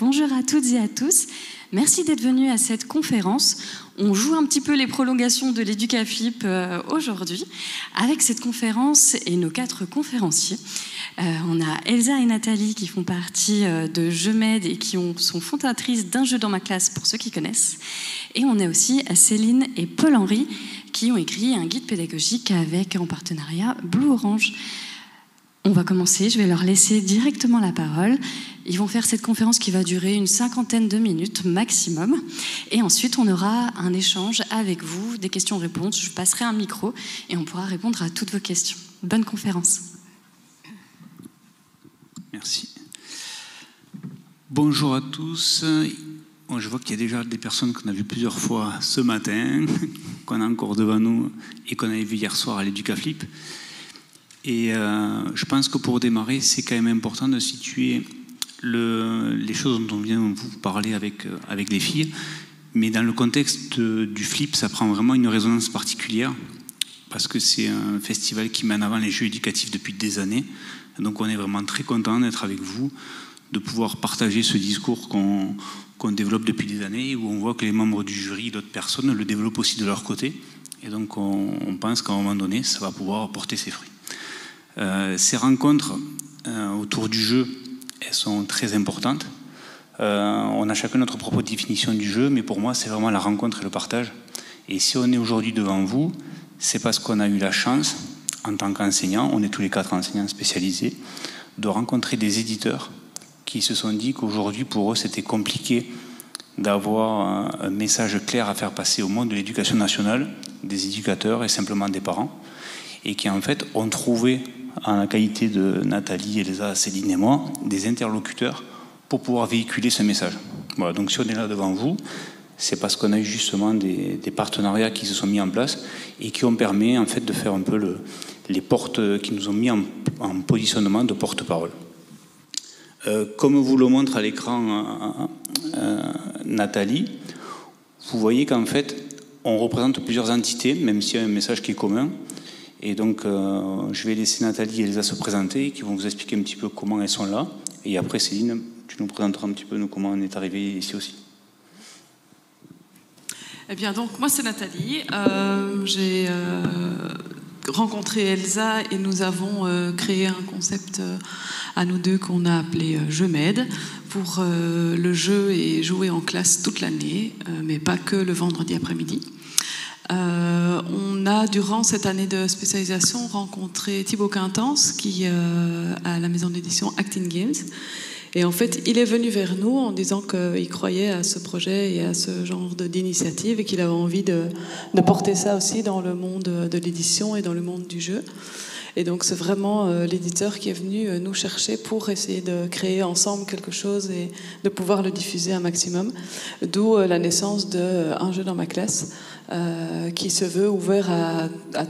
Bonjour à toutes et à tous. Merci d'être venus à cette conférence. On joue un petit peu les prolongations de l'EducaFLIP aujourd'hui avec cette conférence et nos quatre conférenciers. On a Elsa et Nathalie qui font partie de Je m'aide et qui sont fondatrices d'Un jeu dans ma classe pour ceux qui connaissent. Et on a aussi Céline et Paul-Henri qui ont écrit un guide pédagogique en partenariat Blue Orange. On va commencer, je vais leur laisser directement la parole. Ils vont faire cette conférence qui va durer une cinquantaine de minutes maximum. Et ensuite, on aura un échange avec vous, des questions-réponses. Je passerai un micro et on pourra répondre à toutes vos questions. Bonne conférence. Merci. Bonjour à tous. Je vois qu'il y a déjà des personnes qu'on a vues plusieurs fois ce matin, qu'on a encore devant nous et qu'on avait vues hier soir à l'EducaFLIP. Et je pense que pour démarrer, c'est quand même important de situer les choses dont on vient de vous parler avec les filles. Mais dans le contexte du FLIP, ça prend vraiment une résonance particulière parce que c'est un festival qui met en avant les jeux éducatifs depuis des années. Donc on est vraiment très content d'être avec vous, de pouvoir partager ce discours qu'on développe depuis des années, où on voit que les membres du jury, d'autres personnes, le développent aussi de leur côté. Et donc on pense qu'à un moment donné, ça va pouvoir porter ses fruits. Ces rencontres autour du jeu, elles sont très importantes. On a chacun notre propre définition du jeu, mais pour moi, c'est vraiment la rencontre et le partage. Et si on est aujourd'hui devant vous, c'est parce qu'on a eu la chance, en tant qu'enseignants, on est tous les quatre enseignants spécialisés, de rencontrer des éditeurs qui se sont dit qu'aujourd'hui, pour eux, c'était compliqué d'avoir un message clair à faire passer au monde de l'éducation nationale, des éducateurs et simplement des parents, et qui en fait ont trouvé, en la qualité de Nathalie, Elsa, Céline et moi, des interlocuteurs pour pouvoir véhiculer ce message. Voilà, donc si on est là devant vous, c'est parce qu'on a eu justement des partenariats qui se sont mis en place et qui ont permis en fait de faire un peu les portes qui nous ont mis en positionnement de porte-parole. Comme vous le montre à l'écran Nathalie, vous voyez qu'en fait on représente plusieurs entités, même s'il y a un message qui est commun. Et donc, je vais laisser Nathalie et Elsa se présenter, qui vont vous expliquer un petit peu comment elles sont là. Et après, Céline, tu nous présenteras un petit peu comment on est arrivé ici aussi. Eh bien, donc, moi, c'est Nathalie. J'ai rencontré Elsa et nous avons créé un concept à nous deux qu'on a appelé Je m'aide pour le jeu et jouer en classe toute l'année, mais pas que le vendredi après-midi. On a, durant cette année de spécialisation, rencontré Thibaut Quintens, qui à la maison d'édition Act in Games. Et en fait, il est venu vers nous en disant qu'il croyait à ce projet et à ce genre d'initiative et qu'il avait envie de porter ça aussi dans le monde de l'édition et dans le monde du jeu. Et donc, c'est vraiment l'éditeur qui est venu nous chercher pour essayer de créer ensemble quelque chose et de pouvoir le diffuser un maximum. D'où la naissance de Un jeu dans ma classe, qui se veut ouvert à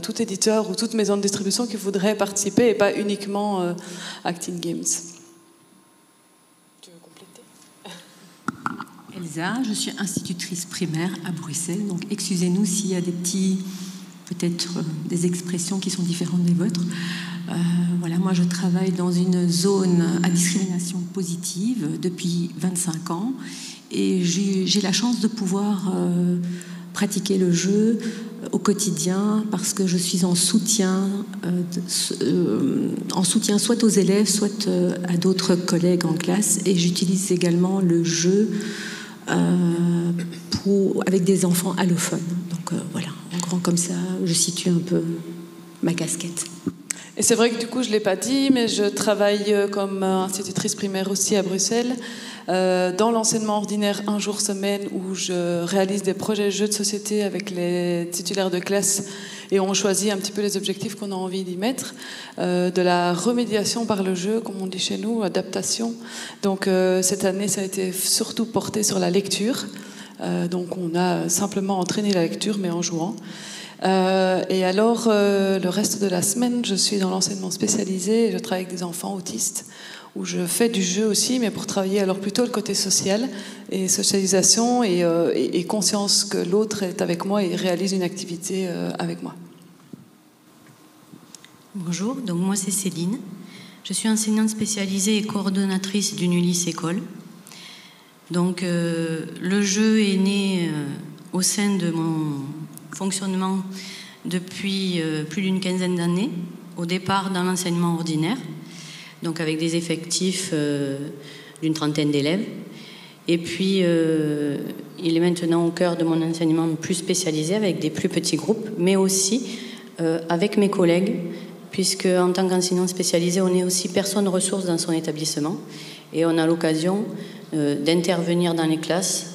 tout éditeur ou toute maison de distribution qui voudrait participer et pas uniquement Act in Games. Tu veux compléter ? Elsa, je suis institutrice primaire à Bruxelles, donc excusez-nous s'il y a peut-être des expressions qui sont différentes des vôtres. Voilà, moi je travaille dans une zone à discrimination positive depuis 25 ans et j'ai la chance de pouvoir pratiquer le jeu au quotidien parce que je suis en soutien soit aux élèves, soit à d'autres collègues en classe, et j'utilise également le jeu avec des enfants allophones. Donc voilà, en grand comme ça, je situe un peu ma casquette. Et c'est vrai que du coup, je ne l'ai pas dit, mais je travaille comme institutrice primaire aussi à Bruxelles, dans l'enseignement ordinaire un jour semaine, où je réalise des projets jeux de société avec les titulaires de classe et on choisit un petit peu les objectifs qu'on a envie d'y mettre, de la remédiation par le jeu, comme on dit chez nous, adaptation. Donc cette année, ça a été surtout porté sur la lecture. Donc on a simplement entraîné la lecture, mais en jouant. Et alors, le reste de la semaine, je suis dans l'enseignement spécialisé et je travaille avec des enfants autistes, où je fais du jeu aussi, mais pour travailler alors plutôt le côté social et socialisation et conscience que l'autre est avec moi et réalise une activité avec moi. Bonjour, donc moi c'est Céline. Je suis enseignante spécialisée et coordonnatrice d'une ULIS école. Donc le jeu est né au sein de mon fonctionnement depuis plus d'une quinzaine d'années, au départ dans l'enseignement ordinaire, donc avec des effectifs d'une trentaine d'élèves. Et puis, il est maintenant au cœur de mon enseignement plus spécialisé, avec des plus petits groupes, mais aussi avec mes collègues, puisque en tant qu'enseignant spécialisé, on est aussi personne ressource dans son établissement, et on a l'occasion d'intervenir dans les classes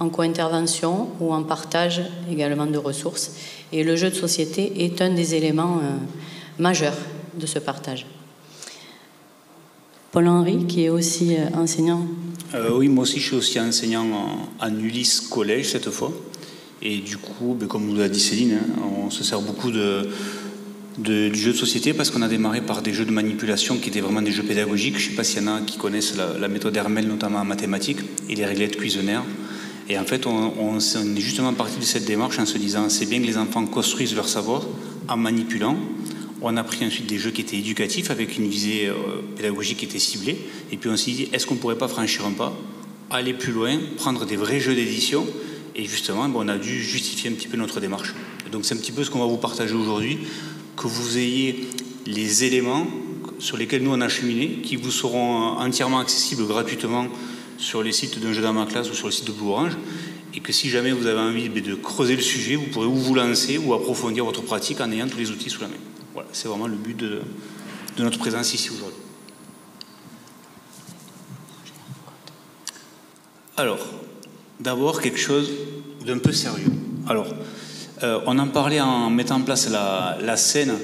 en co-intervention ou en partage également de ressources. Et le jeu de société est un des éléments majeurs de ce partage. Paul-Henri, qui est aussi enseignant. Oui, moi aussi, je suis aussi enseignant en ULIS collège cette fois. Et du coup, comme vous l'a dit Céline, on se sert beaucoup du jeu de société parce qu'on a démarré par des jeux de manipulation qui étaient vraiment des jeux pédagogiques. Je ne sais pas s'il y en a qui connaissent la méthode Hermel, notamment en mathématiques, et les réglettes Cuisennaires. Et en fait, on est justement parti de cette démarche en se disant c'est bien que les enfants construisent leur savoir en manipulant. On a pris ensuite des jeux qui étaient éducatifs avec une visée pédagogique qui était ciblée. Et puis on s'est dit, est-ce qu'on ne pourrait pas franchir un pas, aller plus loin, prendre des vrais jeux d'édition? Et justement, on a dû justifier un petit peu notre démarche. Et donc c'est un petit peu ce qu'on va vous partager aujourd'hui, que vous ayez les éléments sur lesquels nous on a cheminé, qui vous seront entièrement accessibles gratuitement sur les sites d'Un jeu dans ma classe ou sur le site de Blue Orange. Et que si jamais vous avez envie de creuser le sujet, vous pourrez ou vous lancer ou approfondir votre pratique en ayant tous les outils sous la main. Voilà, c'est vraiment le but de notre présence ici aujourd'hui. Alors, d'abord quelque chose d'un peu sérieux. Alors, on en parlait en mettant en place la scène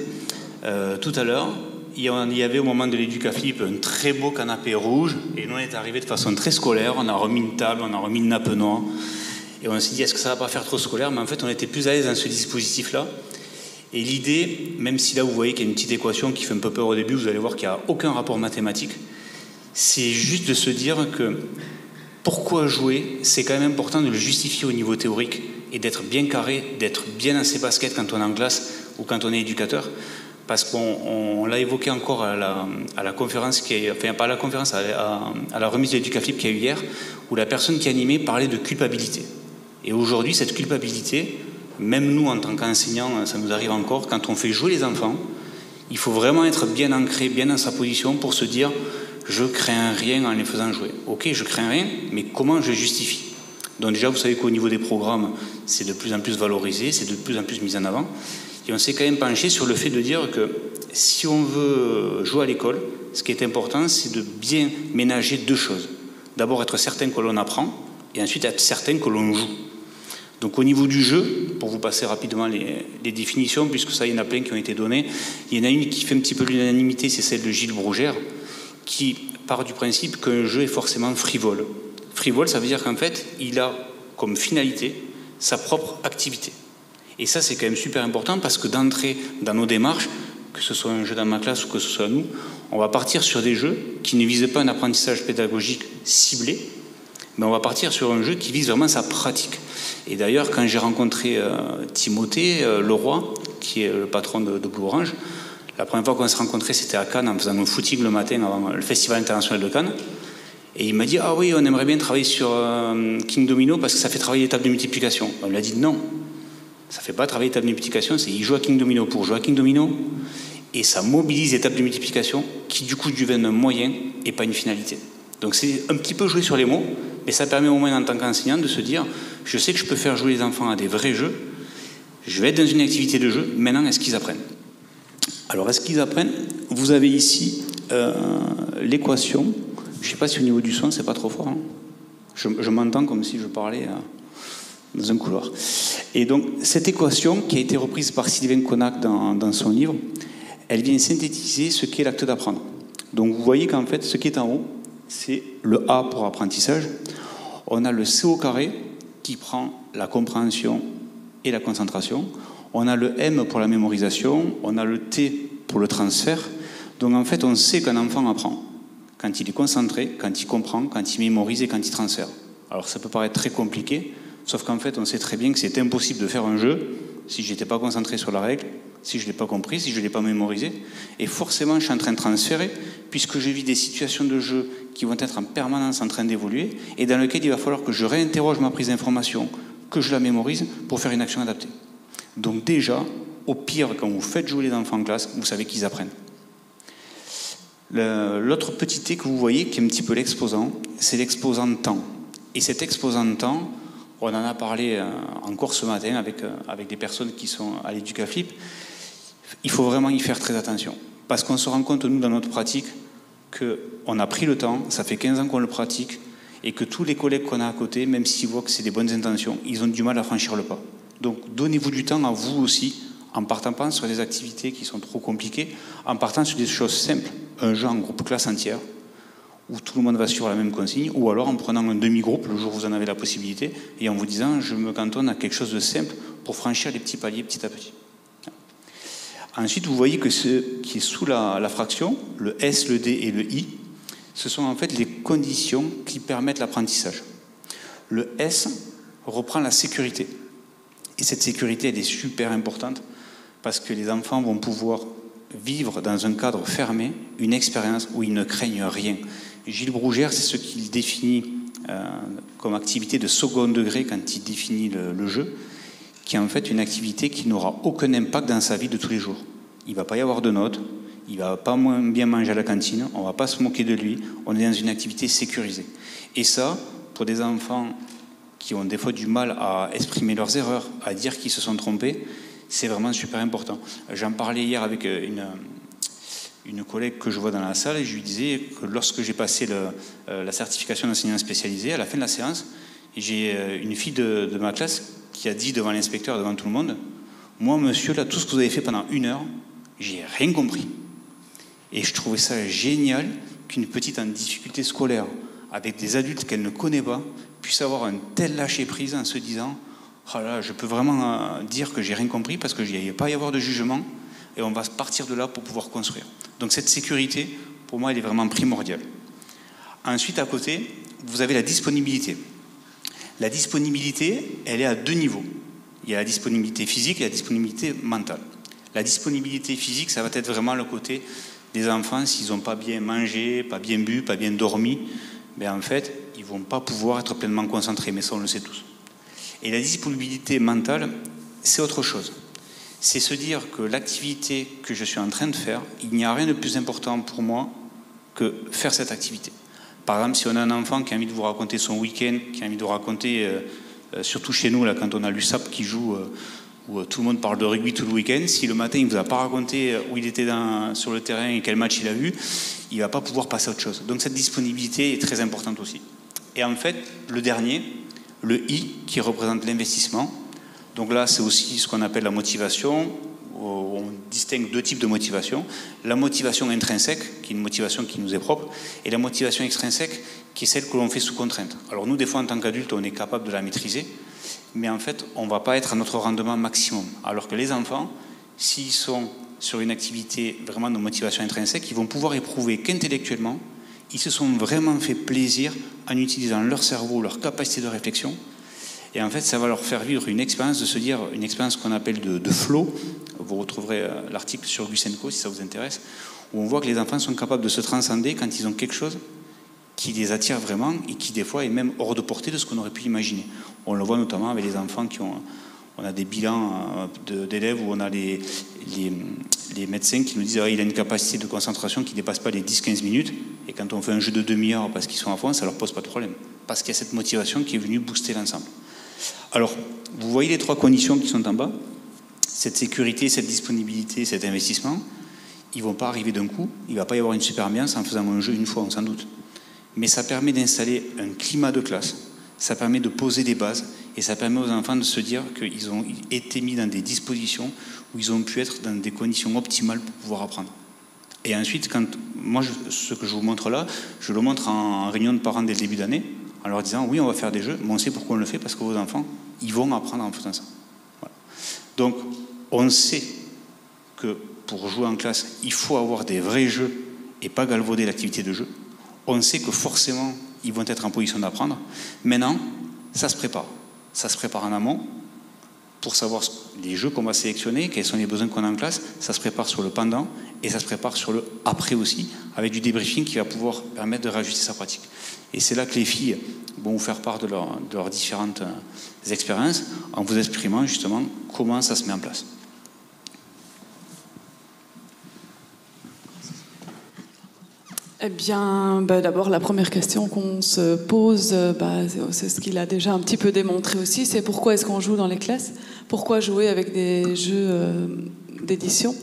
tout à l'heure. Il y avait au moment de l'EducaFLIP un très beau canapé rouge, et nous on est arrivés de façon très scolaire, on a remis une table, on a remis une nappe noire, et on s'est dit est-ce que ça ne va pas faire trop scolaire, mais en fait on était plus à l'aise dans ce dispositif-là. Et l'idée, même si là vous voyez qu'il y a une petite équation qui fait un peu peur au début, vous allez voir qu'il n'y a aucun rapport mathématique, c'est juste de se dire que pourquoi jouer, c'est quand même important de le justifier au niveau théorique et d'être bien carré, d'être bien dans ses baskets quand on est en classe ou quand on est éducateur, parce qu'on l'a évoqué encore à la conférence, enfin pas à la conférence, à la remise de l'EducaFLIP qu'il y a eu hier, où la personne qui animait parlait de culpabilité. Et aujourd'hui, cette culpabilité, même nous, en tant qu'enseignants, ça nous arrive encore, quand on fait jouer les enfants, il faut vraiment être bien ancré, bien dans sa position pour se dire « je crains rien en les faisant jouer ». Ok, je crains rien, mais comment je justifie? Donc déjà, vous savez qu'au niveau des programmes, c'est de plus en plus valorisé, c'est de plus en plus mis en avant. Et on s'est quand même penché sur le fait de dire que si on veut jouer à l'école, ce qui est important, c'est de bien ménager deux choses. D'abord, être certain que l'on apprend, et ensuite être certain que l'on joue. Donc au niveau du jeu, pour vous passer rapidement les définitions, puisque ça, il y en a plein qui ont été données, il y en a une qui fait un petit peu l'unanimité, c'est celle de Gilles Brougère, qui part du principe qu'un jeu est forcément frivole. Frivole, ça veut dire qu'en fait, il a comme finalité sa propre activité. Et ça, c'est quand même super important, parce que d'entrer dans nos démarches, que ce soit un jeu dans ma classe ou que ce soit nous, on va partir sur des jeux qui ne visent pas un apprentissage pédagogique ciblé, mais on va partir sur un jeu qui vise vraiment sa pratique. Et d'ailleurs, quand j'ai rencontré Timothée Leroy, qui est le patron de Blue Orange, la première fois qu'on s'est rencontrés, c'était à Cannes, en faisant un footing le matin avant le Festival international de Cannes. Et il m'a dit « Ah oui, on aimerait bien travailler sur Kingdomino parce que ça fait travailler les tables de multiplication ». On lui a dit « Non, ça ne fait pas travailler les tables de multiplication, c'est il joue à Kingdomino pour jouer à Kingdomino ». Et ça mobilise les tables de multiplication qui du coup deviennent un moyen et pas une finalité. Donc c'est un petit peu jouer sur les mots, mais ça permet au moins en tant qu'enseignant de se dire « je sais que je peux faire jouer les enfants à des vrais jeux, je vais être dans une activité de jeu, maintenant est-ce qu'ils apprennent ?» Alors est-ce qu'ils apprennent? Vous avez ici l'équation, je ne sais pas si au niveau du son c'est pas trop fort, hein. Je m'entends comme si je parlais dans un couloir. Et donc cette équation qui a été reprise par Sylvain Connac dans son livre, elle vient synthétiser ce qu'est l'acte d'apprendre. Donc vous voyez qu'en fait ce qui est en haut, c'est le A pour apprentissage. On a le C au carré qui prend la compréhension et la concentration. On a le M pour la mémorisation. On a le T pour le transfert. Donc en fait, on sait qu'un enfant apprend quand il est concentré, quand il comprend, quand il mémorise et quand il transfère. Alors ça peut paraître très compliqué, sauf qu'en fait, on sait très bien que c'est impossible de faire un jeu si je n'étais pas concentré sur la règle, si je ne l'ai pas compris, si je ne l'ai pas mémorisé. Et forcément, je suis en train de transférer, puisque je vis des situations de jeu qui vont être en permanence en train d'évoluer, et dans lesquelles il va falloir que je réinterroge ma prise d'information, que je la mémorise, pour faire une action adaptée. Donc déjà, au pire, quand vous faites jouer les enfants en classe, vous savez qu'ils apprennent. L'autre petit T que vous voyez, qui est un petit peu l'exposant, c'est l'exposant de temps. Et cet exposant de temps, on en a parlé encore ce matin avec des personnes qui sont à l'EducaFLIP, il faut vraiment y faire très attention. Parce qu'on se rend compte, nous, dans notre pratique, qu'on a pris le temps, ça fait 15 ans qu'on le pratique, et que tous les collègues qu'on a à côté, même s'ils voient que c'est des bonnes intentions, ils ont du mal à franchir le pas. Donc donnez-vous du temps à vous aussi, en partant pas sur des activités qui sont trop compliquées, en partant sur des choses simples, un jeu en groupe classe entière, où tout le monde va suivre la même consigne, ou alors en prenant un demi-groupe, le jour où vous en avez la possibilité, et en vous disant, je me cantonne à quelque chose de simple pour franchir les petits paliers petit à petit. Ensuite, vous voyez que ce qui est sous la fraction, le S, le D et le I, ce sont en fait les conditions qui permettent l'apprentissage. Le S reprend la sécurité. Et cette sécurité, elle est super importante, parce que les enfants vont pouvoir vivre dans un cadre fermé une expérience où ils ne craignent rien. Gilles Brougère, c'est ce qu'il définit comme activité de second degré quand il définit le jeu, qui est en fait une activité qui n'aura aucun impact dans sa vie de tous les jours. Il ne va pas y avoir de notes, il ne va pas moins bien manger à la cantine, on ne va pas se moquer de lui, on est dans une activité sécurisée. Et ça, pour des enfants qui ont des fois du mal à exprimer leurs erreurs, à dire qu'ils se sont trompés, c'est vraiment super important. J'en parlais hier avec une collègue que je vois dans la salle, et je lui disais que lorsque j'ai passé la certification d'enseignant spécialisé, à la fin de la séance, j'ai une fille de ma classe qui a dit devant l'inspecteur, devant tout le monde, « Moi, monsieur, là, tout ce que vous avez fait pendant une heure, j'ai rien compris. » Et je trouvais ça génial qu'une petite en difficulté scolaire, avec des adultes qu'elle ne connaît pas, puisse avoir un tel lâcher-prise en se disant, « Ah là, je peux vraiment dire que j'ai rien compris parce qu'il n'y allait pas y avoir de jugement. » Et on va partir de là pour pouvoir construire. Donc cette sécurité, pour moi, elle est vraiment primordiale. Ensuite, à côté, vous avez la disponibilité. La disponibilité, elle est à deux niveaux. Il y a la disponibilité physique et la disponibilité mentale. La disponibilité physique, ça va être vraiment le côté des enfants, s'ils n'ont pas bien mangé, pas bien bu, pas bien dormi, ben en fait, ils ne vont pas pouvoir être pleinement concentrés, mais ça, on le sait tous. Et la disponibilité mentale, c'est autre chose. C'est se dire que l'activité que je suis en train de faire, il n'y a rien de plus important pour moi que faire cette activité. Par exemple, si on a un enfant qui a envie de vous raconter son week-end, qui a envie de vous raconter, surtout chez nous, là, quand on a l'USAP qui joue, où tout le monde parle de rugby tout le week-end, si le matin il ne vous a pas raconté où il était sur le terrain et quel match il a vu, il ne va pas pouvoir passer à autre chose. Donc cette disponibilité est très importante aussi. Et en fait, le dernier, le I, qui représente l'investissement. Donc là, c'est aussi ce qu'on appelle la motivation. On distingue deux types de motivation. La motivation intrinsèque, qui est une motivation qui nous est propre, et la motivation extrinsèque, qui est celle que l'on fait sous contrainte. Alors nous, des fois, en tant qu'adultes, on est capable de la maîtriser, mais en fait, on ne va pas être à notre rendement maximum. Alors que les enfants, s'ils sont sur une activité vraiment de motivation intrinsèque, ils vont pouvoir éprouver qu'intellectuellement, ils se sont vraiment fait plaisir en utilisant leur cerveau, leur capacité de réflexion. Et en fait, ça va leur faire vivre une expérience de se dire, une expérience qu'on appelle de flow. Vous retrouverez l'article sur Gusenko si ça vous intéresse, où on voit que les enfants sont capables de se transcender quand ils ont quelque chose qui les attire vraiment et qui, des fois, est même hors de portée de ce qu'on aurait pu imaginer. On le voit notamment avec les enfants qui ont... On a des bilans d'élèves où on a les médecins qui nous disent ah, il a une capacité de concentration qui ne dépasse pas les 10-15 minutes. Et quand on fait un jeu de demi-heure parce qu'ils sont à fond, ça ne leur pose pas de problème. Parce qu'il y a cette motivation qui est venue booster l'ensemble. Alors, vous voyez les trois conditions qui sont en bas. Cette sécurité, cette disponibilité, cet investissement, ils ne vont pas arriver d'un coup. Il ne va pas y avoir une super ambiance en faisant un jeu une fois, on s'en doute. Mais ça permet d'installer un climat de classe. Ça permet de poser des bases. Et ça permet aux enfants de se dire qu'ils ont été mis dans des dispositions où ils ont pu être dans des conditions optimales pour pouvoir apprendre. Et ensuite, quand moi, ce que je vous montre là, je le montre en réunion de parents dès le début d'année, en leur disant, oui, on va faire des jeux, mais on sait pourquoi on le fait, parce que vos enfants, ils vont apprendre en faisant ça. Voilà. Donc, on sait que pour jouer en classe, il faut avoir des vrais jeux et pas galvauder l'activité de jeu. On sait que forcément, ils vont être en position d'apprendre. Maintenant, ça se prépare. Ça se prépare en amont, pour savoir les jeux qu'on va sélectionner, quels sont les besoins qu'on a en classe, ça se prépare sur le pendant et ça se prépare sur le après aussi, avec du débriefing qui va pouvoir permettre de réajuster sa pratique. Et c'est là que les filles vont vous faire part de leurs différentes expériences en vous exprimant justement comment ça se met en place. Eh bien, d'abord, la première question qu'on se pose, c'est ce qu'il a déjà un petit peu démontré aussi, c'est pourquoi est-ce qu'on joue dans les classes? Pourquoi jouer avec des jeux d'édition?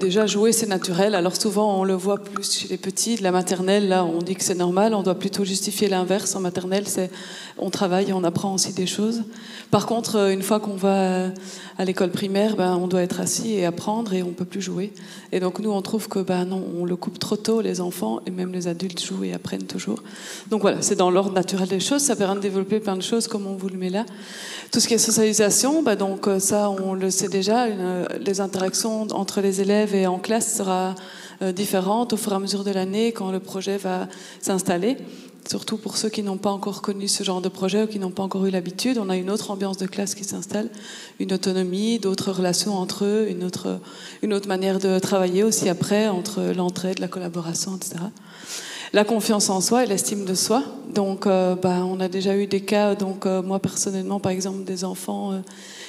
Déjà, jouer, c'est naturel. Alors souvent, on le voit plus chez les petits, de la maternelle, là, on dit que c'est normal, on doit plutôt justifier l'inverse. En maternelle, c'est on travaille et on apprend aussi des choses. Par contre, une fois qu'on va à l'école primaire, on doit être assis et apprendre et on ne peut plus jouer. Et donc nous, on trouve que non, on le coupe trop tôt, les enfants, et même les adultes jouent et apprennent toujours. Donc voilà, c'est dans l'ordre naturel des choses, ça permet de développer plein de choses, comme on vous le met là. Tout ce qui est socialisation, donc ça, on le sait déjà, les interactions entre les élèves et en classe sera différente au fur et à mesure de l'année quand le projet va s'installer. Surtout pour ceux qui n'ont pas encore connu ce genre de projet ou qui n'ont pas encore eu l'habitude, on a une autre ambiance de classe qui s'installe, une autonomie, d'autres relations entre eux, une autre manière de travailler aussi après, entre l'entraide, la collaboration, etc. La confiance en soi et l'estime de soi. Donc on a déjà eu des cas, moi personnellement par exemple, des enfants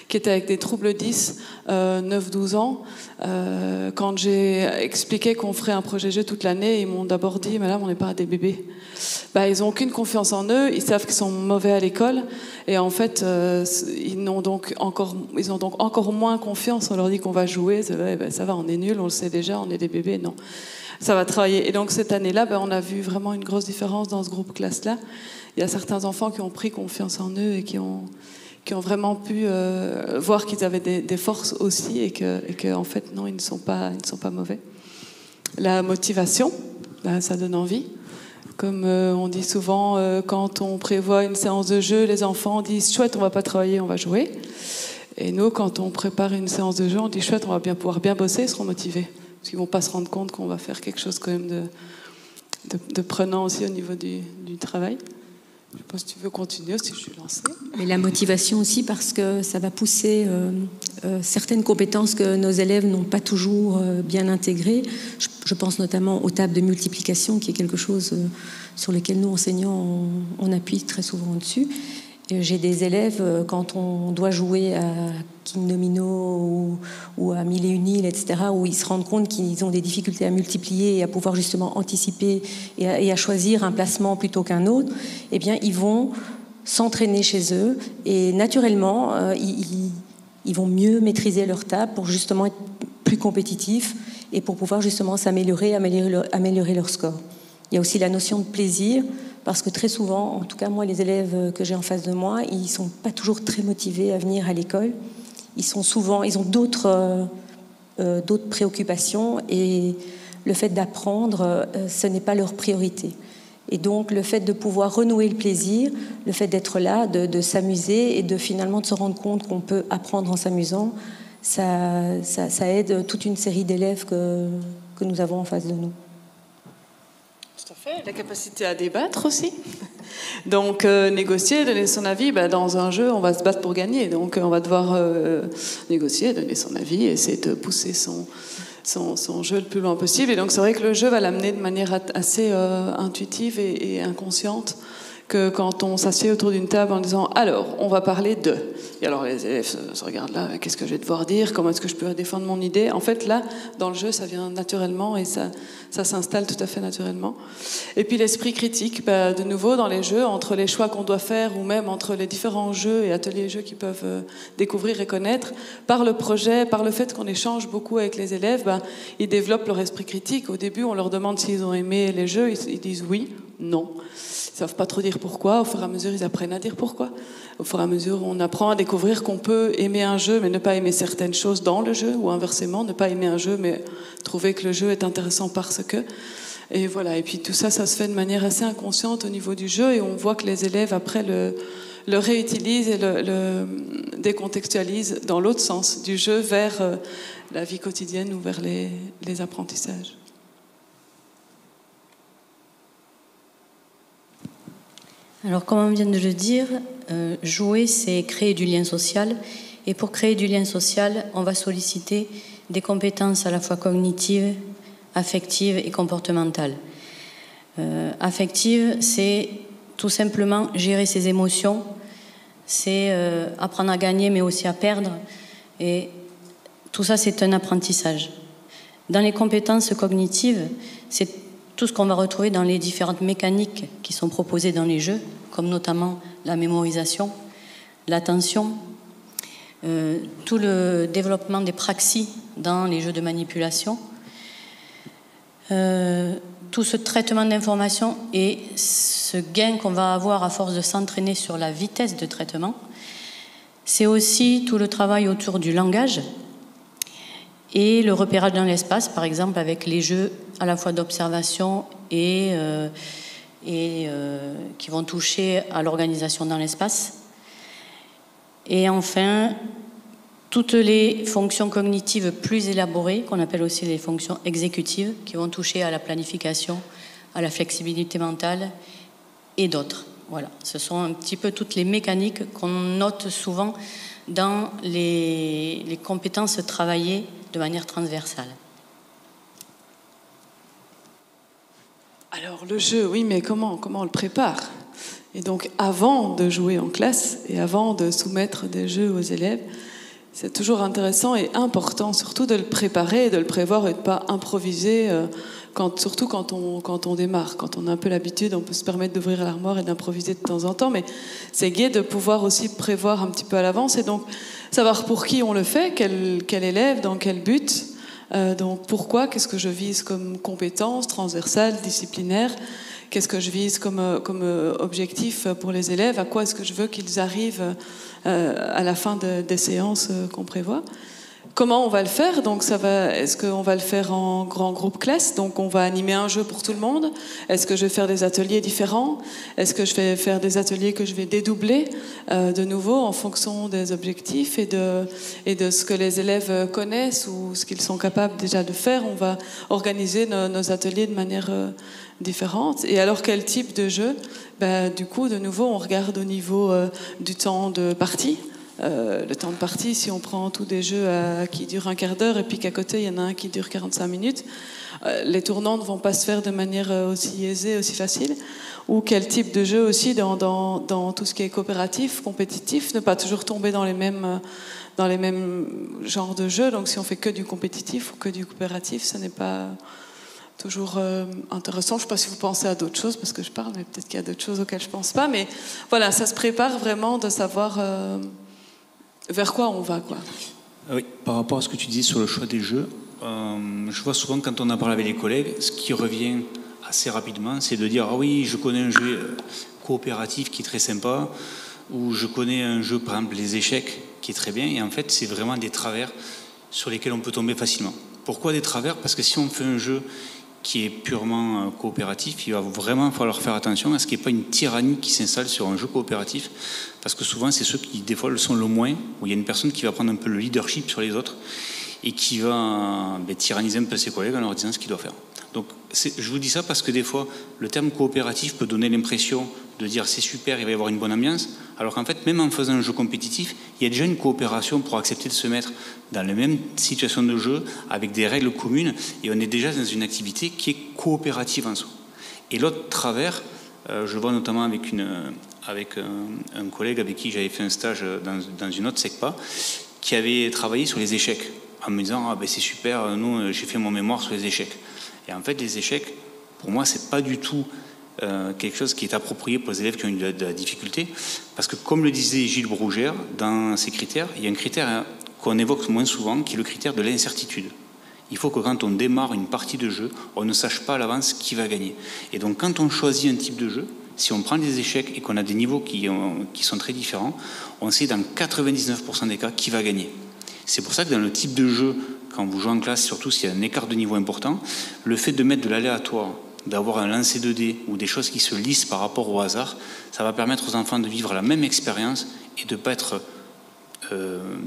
qui étaient avec des troubles 10, 9-12 ans. Quand j'ai expliqué qu'on ferait un projet jeu toute l'année, ils m'ont d'abord dit « Madame, on n'est pas des bébés ». Ils n'ont aucune confiance en eux, ils savent qu'ils sont mauvais à l'école, et en fait, ils ont donc encore moins confiance. On leur dit qu'on va jouer, ça va, on est nuls, on le sait déjà, on est des bébés, non. Ça va travailler. Et donc cette année-là, on a vu vraiment une grosse différence dans ce groupe classe-là. Il y a certains enfants qui ont pris confiance en eux et qui ont vraiment pu voir qu'ils avaient des forces aussi et que en fait, non, ils ne sont pas mauvais. La motivation, ça donne envie. Comme on dit souvent, quand on prévoit une séance de jeu, les enfants disent « chouette, on ne va pas travailler, on va jouer ». Et nous, quand on prépare une séance de jeu, on dit « chouette, on va bien pouvoir bien bosser, ils seront motivés ». Parce qu'ils ne vont pas se rendre compte qu'on va faire quelque chose quand même de prenant aussi au niveau du travail. Je ne sais pas si tu veux continuer, si je suis lancée. Mais la motivation aussi, parce que ça va pousser certaines compétences que nos élèves n'ont pas toujours bien intégrées. Je pense notamment aux tables de multiplication, qui est quelque chose sur lequel nous, enseignants, on appuie très souvent dessus. J'ai des élèves, quand on doit jouer à Kingdomino ou à Mille et Une, etc., où ils se rendent compte qu'ils ont des difficultés à multiplier et à pouvoir justement anticiper et à choisir un placement plutôt qu'un autre, eh bien, ils vont s'entraîner chez eux et naturellement, ils vont mieux maîtriser leur table pour justement être plus compétitifs et pour pouvoir justement s'améliorer, améliorer leur score. Il y a aussi la notion de plaisir. Parce que très souvent, en tout cas moi, les élèves que j'ai en face de moi, ils ne sont pas toujours très motivés à venir à l'école. Ils ont d'autres préoccupations et le fait d'apprendre, ce n'est pas leur priorité. Et donc le fait de pouvoir renouer le plaisir, le fait d'être là, de s'amuser et de finalement de se rendre compte qu'on peut apprendre en s'amusant, ça aide toute une série d'élèves que nous avons en face de nous. La capacité à débattre aussi. Donc négocier, donner son avis, dans un jeu on va se battre pour gagner, donc on va devoir négocier, donner son avis, essayer de pousser son jeu le plus loin possible. Et donc c'est vrai que le jeu va l'amener de manière assez intuitive et inconsciente, que quand on s'assied autour d'une table en disant « alors, on va parler de ». Et alors les élèves se regardent là, qu'est-ce que je vais devoir dire, comment est-ce que je peux défendre mon idée? En fait là, dans le jeu, ça vient naturellement et ça s'installe tout à fait naturellement. Et puis l'esprit critique, de nouveau dans les jeux, entre les choix qu'on doit faire ou même entre les différents jeux et ateliers jeux qu'ils peuvent découvrir et connaître, par le projet, par le fait qu'on échange beaucoup avec les élèves, ils développent leur esprit critique. Au début, on leur demande s'ils ont aimé les jeux, ils disent oui, non. Ils ne savent pas trop dire pourquoi. Au fur et à mesure, ils apprennent à dire pourquoi. Au fur et à mesure, on apprend à découvrir qu'on peut aimer un jeu, mais ne pas aimer certaines choses dans le jeu, ou inversement, ne pas aimer un jeu, mais trouver que le jeu est intéressant parce que... Et voilà. Et puis tout ça, ça se fait de manière assez inconsciente au niveau du jeu, et on voit que les élèves, après, le réutilisent et le décontextualisent dans l'autre sens, du jeu vers la vie quotidienne ou vers les apprentissages. Alors, comme on vient de le dire, jouer, c'est créer du lien social. Et pour créer du lien social, on va solliciter des compétences à la fois cognitives, affectives et comportementales. Affective, c'est tout simplement gérer ses émotions, c'est apprendre à gagner mais aussi à perdre. Et tout ça, c'est un apprentissage. Dans les compétences cognitives, c'est tout ce qu'on va retrouver dans les différentes mécaniques qui sont proposées dans les jeux, comme notamment la mémorisation, l'attention, tout le développement des praxis dans les jeux de manipulation. Tout ce traitement d'information et ce gain qu'on va avoir à force de s'entraîner sur la vitesse de traitement. C'est aussi tout le travail autour du langage et le repérage dans l'espace, par exemple avec les jeux à la fois d'observation et qui vont toucher à l'organisation dans l'espace. Et enfin, toutes les fonctions cognitives plus élaborées, qu'on appelle aussi les fonctions exécutives, qui vont toucher à la planification, à la flexibilité mentale et d'autres. Voilà, ce sont un petit peu toutes les mécaniques qu'on note souvent dans les compétences travaillées de manière transversale. Alors le jeu, oui, mais comment on le prépare ? Et donc avant de jouer en classe et avant de soumettre des jeux aux élèves, c'est toujours intéressant et important surtout de le préparer, de le prévoir et de ne pas improviser, surtout quand on démarre. Quand on a un peu l'habitude, on peut se permettre d'ouvrir l'armoire et d'improviser de temps en temps, mais c'est gai de pouvoir aussi prévoir un petit peu à l'avance et donc savoir pour qui on le fait, quel élève, dans quel but, donc pourquoi, qu'est-ce que je vise comme compétence transversale, disciplinaire, qu'est-ce que je vise comme objectif pour les élèves, à quoi est-ce que je veux qu'ils arrivent à la fin des séances qu'on prévoit. Comment on va le faire? Donc est-ce qu'on va le faire en grand groupe classe? Donc on va animer un jeu pour tout le monde. Est-ce que je vais faire des ateliers différents? Est-ce que je vais faire des ateliers que je vais dédoubler de nouveau en fonction des objectifs et de ce que les élèves connaissent ou ce qu'ils sont capables déjà de faire? On va organiser nos ateliers de manière différentes. Et alors, quel type de jeu? Du coup, de nouveau, on regarde au niveau du temps de partie. Le temps de partie, si on prend tous des jeux qui durent un quart d'heure et puis qu'à côté, il y en a un qui dure 45 minutes, les tournants ne vont pas se faire de manière aussi aisée, aussi facile. Ou quel type de jeu aussi dans tout ce qui est coopératif, compétitif, ne pas toujours tomber dans les mêmes genres de jeux. Donc, si on fait que du compétitif ou que du coopératif, ça n'est pas toujours intéressant. Je ne sais pas si vous pensez à d'autres choses, parce que je parle, mais peut-être qu'il y a d'autres choses auxquelles je ne pense pas. Mais voilà, ça se prépare vraiment de savoir vers quoi on va, quoi. Oui, par rapport à ce que tu dis sur le choix des jeux, je vois souvent, quand on en parle avec les collègues, ce qui revient assez rapidement, c'est de dire « Ah oui, je connais un jeu coopératif qui est très sympa », ou « Je connais un jeu, par exemple, les échecs, qui est très bien ». Et en fait, c'est vraiment des travers sur lesquels on peut tomber facilement. Pourquoi des travers? Parce que si on fait un jeu qui est purement coopératif, il va vraiment falloir faire attention à ce qu'il n'y ait pas une tyrannie qui s'installe sur un jeu coopératif, parce que souvent c'est ceux qui des fois le sont le moins, où il y a une personne qui va prendre un peu le leadership sur les autres et qui va tyranniser un peu ses collègues en leur disant ce qu'il doit faire. Donc je vous dis ça parce que des fois le terme coopératif peut donner l'impression de dire c'est super, il va y avoir une bonne ambiance, alors qu'en fait même en faisant un jeu compétitif, il y a déjà une coopération pour accepter de se mettre dans les mêmes situations de jeu avec des règles communes, et on est déjà dans une activité qui est coopérative en soi. Et l'autre travers, je vois notamment avec un collègue avec qui j'avais fait un stage dans une autre SECPA, qui avait travaillé sur les échecs, en me disant ah ben c'est super, nous j'ai fait mon mémoire sur les échecs. Et en fait les échecs, pour moi c'est pas du tout quelque chose qui est approprié pour les élèves qui ont eu de la difficulté, parce que comme le disait Gilles Brougère dans ses critères, il y a un critère qu'on évoque moins souvent qui est le critère de l'incertitude. Il faut que quand on démarre une partie de jeu, on ne sache pas à l'avance qui va gagner. Et donc quand on choisit un type de jeu, si on prend des échecs et qu'on a des niveaux qui sont très différents, on sait dans 99% des cas qui va gagner. C'est pour ça que dans le type de jeu, quand vous jouez en classe, surtout s'il y a un écart de niveau important, le fait de mettre de l'aléatoire, d'avoir un lancer de dés ou des choses qui se lissent par rapport au hasard, ça va permettre aux enfants de vivre la même expérience et de ne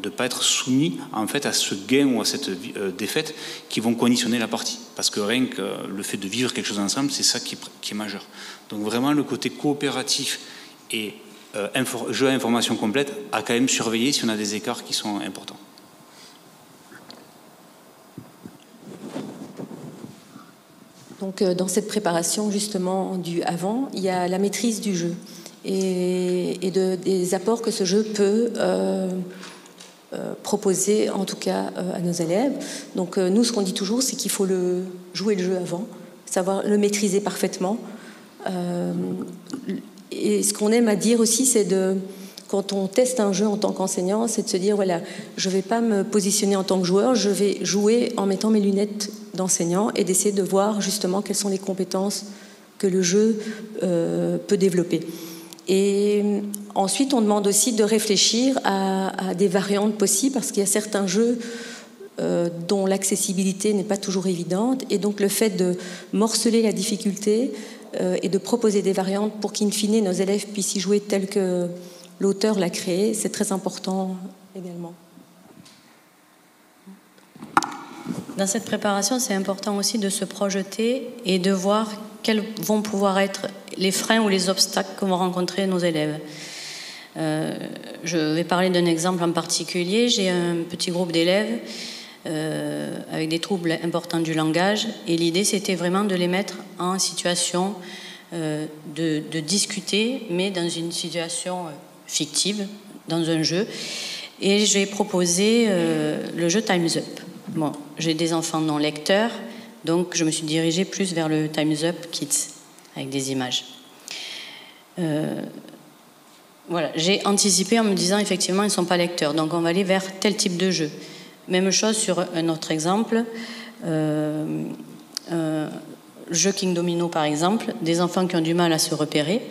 pas être soumis en fait à ce gain ou à cette défaite qui vont conditionner la partie, parce que rien que le fait de vivre quelque chose ensemble, c'est ça qui est majeur. Donc vraiment le côté coopératif et jeu à information complète, à quand même surveiller si on a des écarts qui sont importants. Donc dans cette préparation justement du avant, il y a la maîtrise du jeu et des apports que ce jeu peut proposer en tout cas à nos élèves. Donc nous, ce qu'on dit toujours, c'est qu'il faut jouer le jeu avant, savoir le maîtriser parfaitement. Et ce qu'on aime à dire aussi, c'est quand on teste un jeu en tant qu'enseignant, c'est de se dire, voilà, je ne vais pas me positionner en tant que joueur, je vais jouer en mettant mes lunettes d'enseignant et d'essayer de voir justement quelles sont les compétences que le jeu peut développer. Et ensuite, on demande aussi de réfléchir à des variantes possibles, parce qu'il y a certains jeux dont l'accessibilité n'est pas toujours évidente, et donc le fait de morceler la difficulté et de proposer des variantes pour qu'in fine nos élèves puissent y jouer tel que l'auteur l'a créé, c'est très important également. Dans cette préparation, c'est important aussi de se projeter et de voir quels vont pouvoir être les freins ou les obstacles que vont rencontrer nos élèves. Je vais parler d'un exemple en particulier. J'ai un petit groupe d'élèves avec des troubles importants du langage, et l'idée c'était vraiment de les mettre en situation de discuter, mais dans une situation fictive, dans un jeu, et j'ai proposé le jeu Time's Up. Bon, j'ai des enfants non lecteurs, donc je me suis dirigée plus vers le Time's Up Kids, avec des images. Voilà, j'ai anticipé en me disant effectivement ils ne sont pas lecteurs, donc on va aller vers tel type de jeu. Même chose sur un autre exemple, jeu Kingdomino par exemple, des enfants qui ont du mal à se repérer.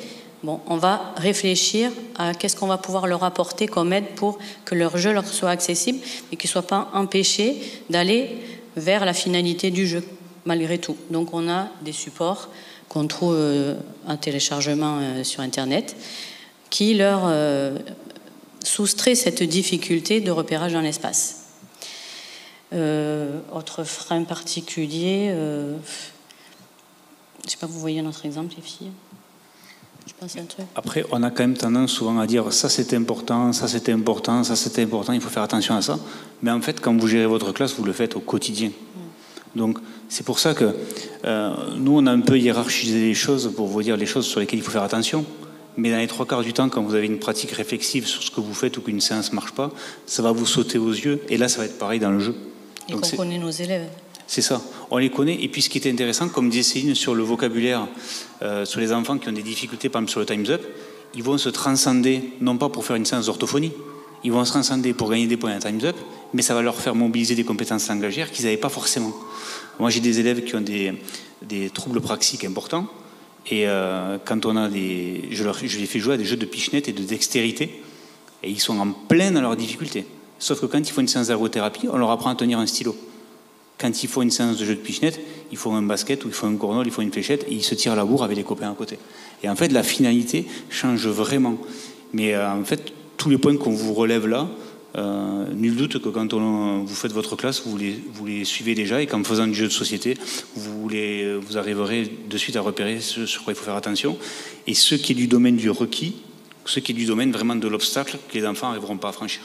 Bon, on va réfléchir à qu'est-ce qu'on va pouvoir leur apporter comme aide pour que leur jeu leur soit accessible et qu'ils ne soient pas empêchés d'aller vers la finalité du jeu malgré tout. Donc on a des supports qu'on trouve en téléchargement sur internet qui leur soustrait cette difficulté de repérage dans l'espace. Autre frein particulier, je ne sais pas, vous voyez notre exemple, les filles? Je pense à un truc. Après, on a quand même tendance souvent à dire ça c'est important, ça c'est important, ça c'est important, il faut faire attention à ça. Mais en fait, quand vous gérez votre classe, vous le faites au quotidien. Donc, c'est pour ça que nous, on a un peu hiérarchisé les choses pour vous dire les choses sur lesquelles il faut faire attention. Mais dans les 3/4 du temps, quand vous avez une pratique réflexive sur ce que vous faites ou qu'une séance ne marche pas, ça va vous sauter aux yeux. Et là, ça va être pareil dans le jeu. Et qu'on connaît nos élèves. C'est ça, on les connaît. Et puis ce qui était intéressant, comme disait Céline sur le vocabulaire, sur les enfants qui ont des difficultés, par exemple sur le Time's Up, ils vont se transcender, non pas pour faire une séance d'orthophonie, ils vont se transcender pour gagner des points à Time's Up, mais ça va leur faire mobiliser des compétences langagières qu'ils n'avaient pas forcément. Moi j'ai des élèves qui ont des troubles praxiques importants, et quand on a je les fais jouer à des jeux de pichenette et de dextérité, et ils sont en plein dans leurs difficultés. Sauf que quand ils font une séance d'ergothérapie, on leur apprend à tenir un stylo. Quand ils font une séance de jeu de pichenette, ils font un basket ou ils font un cornol, ils font une fléchette et ils se tirent la bourre avec les copains à côté. Et en fait, la finalité change vraiment. Mais en fait, tous les points qu'on vous relève là, nul doute que quand vous faites votre classe, vous les suivez déjà, et qu'en faisant du jeu de société, vous arriverez de suite à repérer ce sur quoi il faut faire attention. Et ce qui est du domaine du requis, ce qui est du domaine vraiment de l'obstacle que les enfants n'arriveront pas à franchir.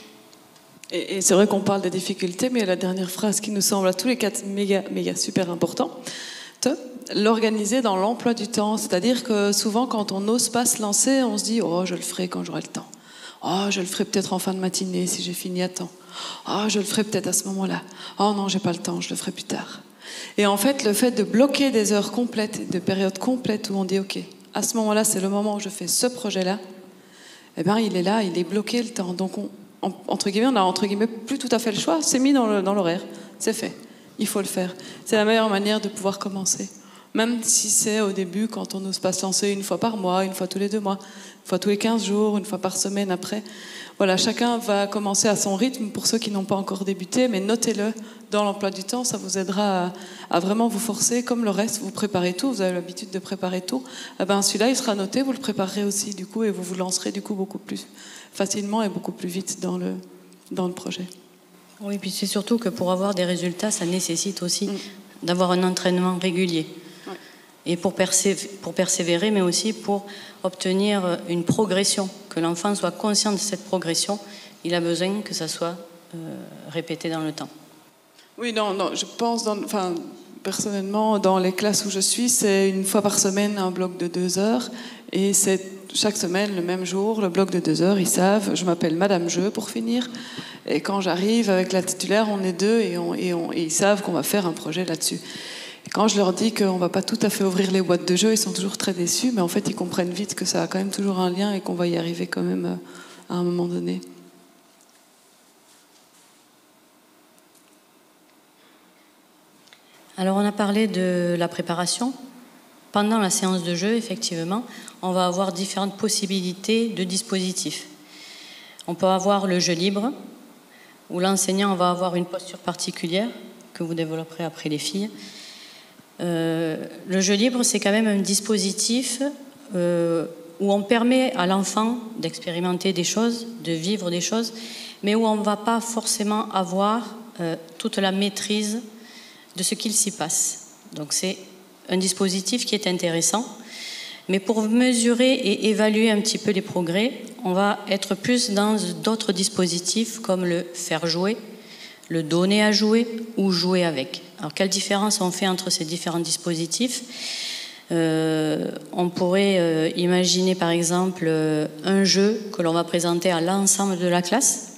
Et c'est vrai qu'on parle des difficultés, mais la dernière phrase qui nous semble à tous les quatre méga super importante, l'organiser dans l'emploi du temps. C'est-à-dire que souvent, quand on n'ose pas se lancer, on se dit « Oh, je le ferai quand j'aurai le temps. Oh, je le ferai peut-être en fin de matinée si j'ai fini à temps. Oh, je le ferai peut-être à ce moment-là. Oh non, j'ai pas le temps, je le ferai plus tard. » Et en fait, le fait de bloquer des heures complètes, de périodes complètes où on dit « Ok, à ce moment-là, c'est le moment où je fais ce projet-là. » Eh bien, il est là, il est bloqué le temps. Donc, on n'a entre guillemets plus tout à fait le choix, c'est mis dans l'horaire, c'est fait, il faut le faire. C'est la meilleure manière de pouvoir commencer, même si c'est au début, quand on n'ose pas se lancer, une fois par mois, une fois tous les 2 mois, une fois tous les 15 jours, une fois par semaine après. Voilà, chacun va commencer à son rythme. Pour ceux qui n'ont pas encore débuté, mais notez-le dans l'emploi du temps, ça vous aidera à vraiment vous forcer. Comme le reste, vous préparez tout, vous avez l'habitude de préparer tout, eh ben celui-là il sera noté, vous le préparerez aussi du coup, et vous vous lancerez du coup beaucoup plus facilement et beaucoup plus vite dans le projet. Oui, puis c'est surtout que pour avoir des résultats, ça nécessite aussi d'avoir un entraînement régulier. Ouais. et pour persévérer, mais aussi pour obtenir une progression, que l'enfant soit conscient de cette progression, il a besoin que ça soit répété dans le temps. Oui, non, je pense, personnellement, dans les classes où je suis, c'est une fois par semaine un bloc de 2 heures, et c'est chaque semaine, le même jour, le bloc de 2 heures, ils savent, je m'appelle Madame Jeu pour finir, et quand j'arrive avec la titulaire, on est 2 et ils savent qu'on va faire un projet là-dessus. Et quand je leur dis qu'on ne va pas tout à fait ouvrir les boîtes de jeux, ils sont toujours très déçus, mais en fait, ils comprennent vite que ça a quand même toujours un lien et qu'on va y arriver quand même à un moment donné. Alors, on a parlé de la préparation. Pendant la séance de jeu, effectivement, on va avoir différentes possibilités de dispositifs. On peut avoir le jeu libre, où l'enseignant va avoir une posture particulière, que vous développerez après les filles. Le jeu libre, c'est quand même un dispositif où on permet à l'enfant d'expérimenter des choses, de vivre des choses, mais où on ne va pas forcément avoir toute la maîtrise de ce qu'il s'y passe. Donc c'est un dispositif qui est intéressant, mais pour mesurer et évaluer un petit peu les progrès, on va être plus dans d'autres dispositifs comme le faire jouer, le donner à jouer ou jouer avec. Alors quelle différence on fait entre ces différents dispositifs? On pourrait imaginer par exemple un jeu que l'on va présenter à l'ensemble de la classe.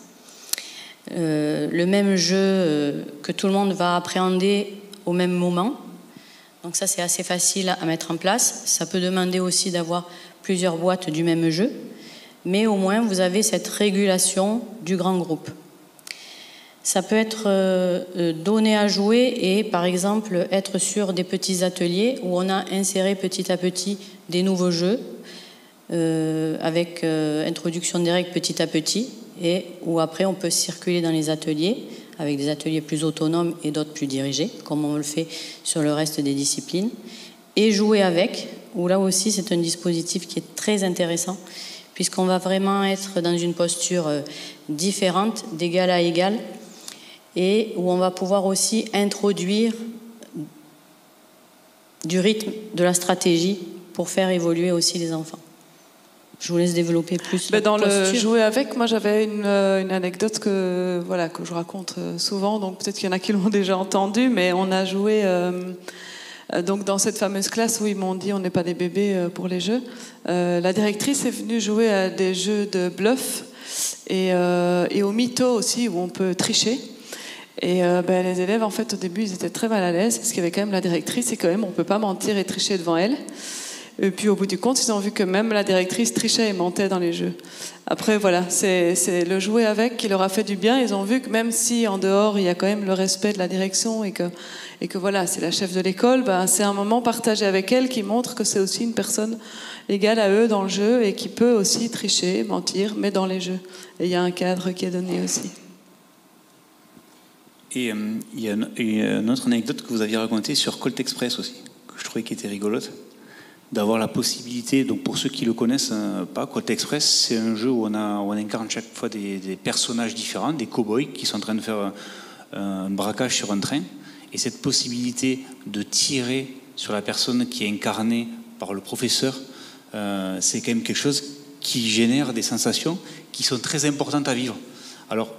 Le même jeu que tout le monde va appréhender au même moment. Donc ça, c'est assez facile à mettre en place. Ça peut demander aussi d'avoir plusieurs boîtes du même jeu, mais au moins vous avez cette régulation du grand groupe. Ça peut être donné à jouer et par exemple être sur des petits ateliers où on a inséré petit à petit des nouveaux jeux avec introduction des règles petit à petit, et où après on peut circuler dans les ateliers, avec des ateliers plus autonomes et d'autres plus dirigés, comme on le fait sur le reste des disciplines, et jouer avec, où là aussi c'est un dispositif qui est très intéressant, puisqu'on va vraiment être dans une posture différente, d'égal à égal, et où on va pouvoir aussi introduire du rythme, de la stratégie, pour faire évoluer aussi les enfants. Je vous laisse développer plus. Dans le jouer avec, moi j'avais une anecdote que je raconte souvent, donc peut-être qu'il y en a qui l'ont déjà entendu, mais on a joué donc dans cette fameuse classe où ils m'ont dit on n'est pas des bébés pour les jeux. La directrice est venue jouer à des jeux de bluff et au mytho aussi, où on peut tricher. Et les élèves, en fait, au début, ils étaient très mal à l'aise parce qu'il y avait quand même la directrice et quand même on ne peut pas mentir et tricher devant elle. Et puis au bout du compte, ils ont vu que même la directrice trichait et mentait dans les jeux. Après, voilà, c'est le jouer avec qui leur a fait du bien. Ils ont vu que même si en dehors, il y a quand même le respect de la direction et que voilà, c'est la chef de l'école, c'est un moment partagé avec elle qui montre que c'est aussi une personne égale à eux dans le jeu et qui peut aussi tricher, mentir, mais dans les jeux. Et il y a un cadre qui est donné aussi. Et il y a une autre anecdote que vous aviez racontée sur Colt Express aussi, que je trouvais qui était rigolote. D'avoir la possibilité, donc pour ceux qui ne le connaissent pas, Quarto Express, c'est un jeu où on incarne chaque fois des personnages différents, des cow-boys qui sont en train de faire un braquage sur un train. Et cette possibilité de tirer sur la personne qui est incarnée par le professeur, c'est quand même quelque chose qui génère des sensations qui sont très importantes à vivre. Alors,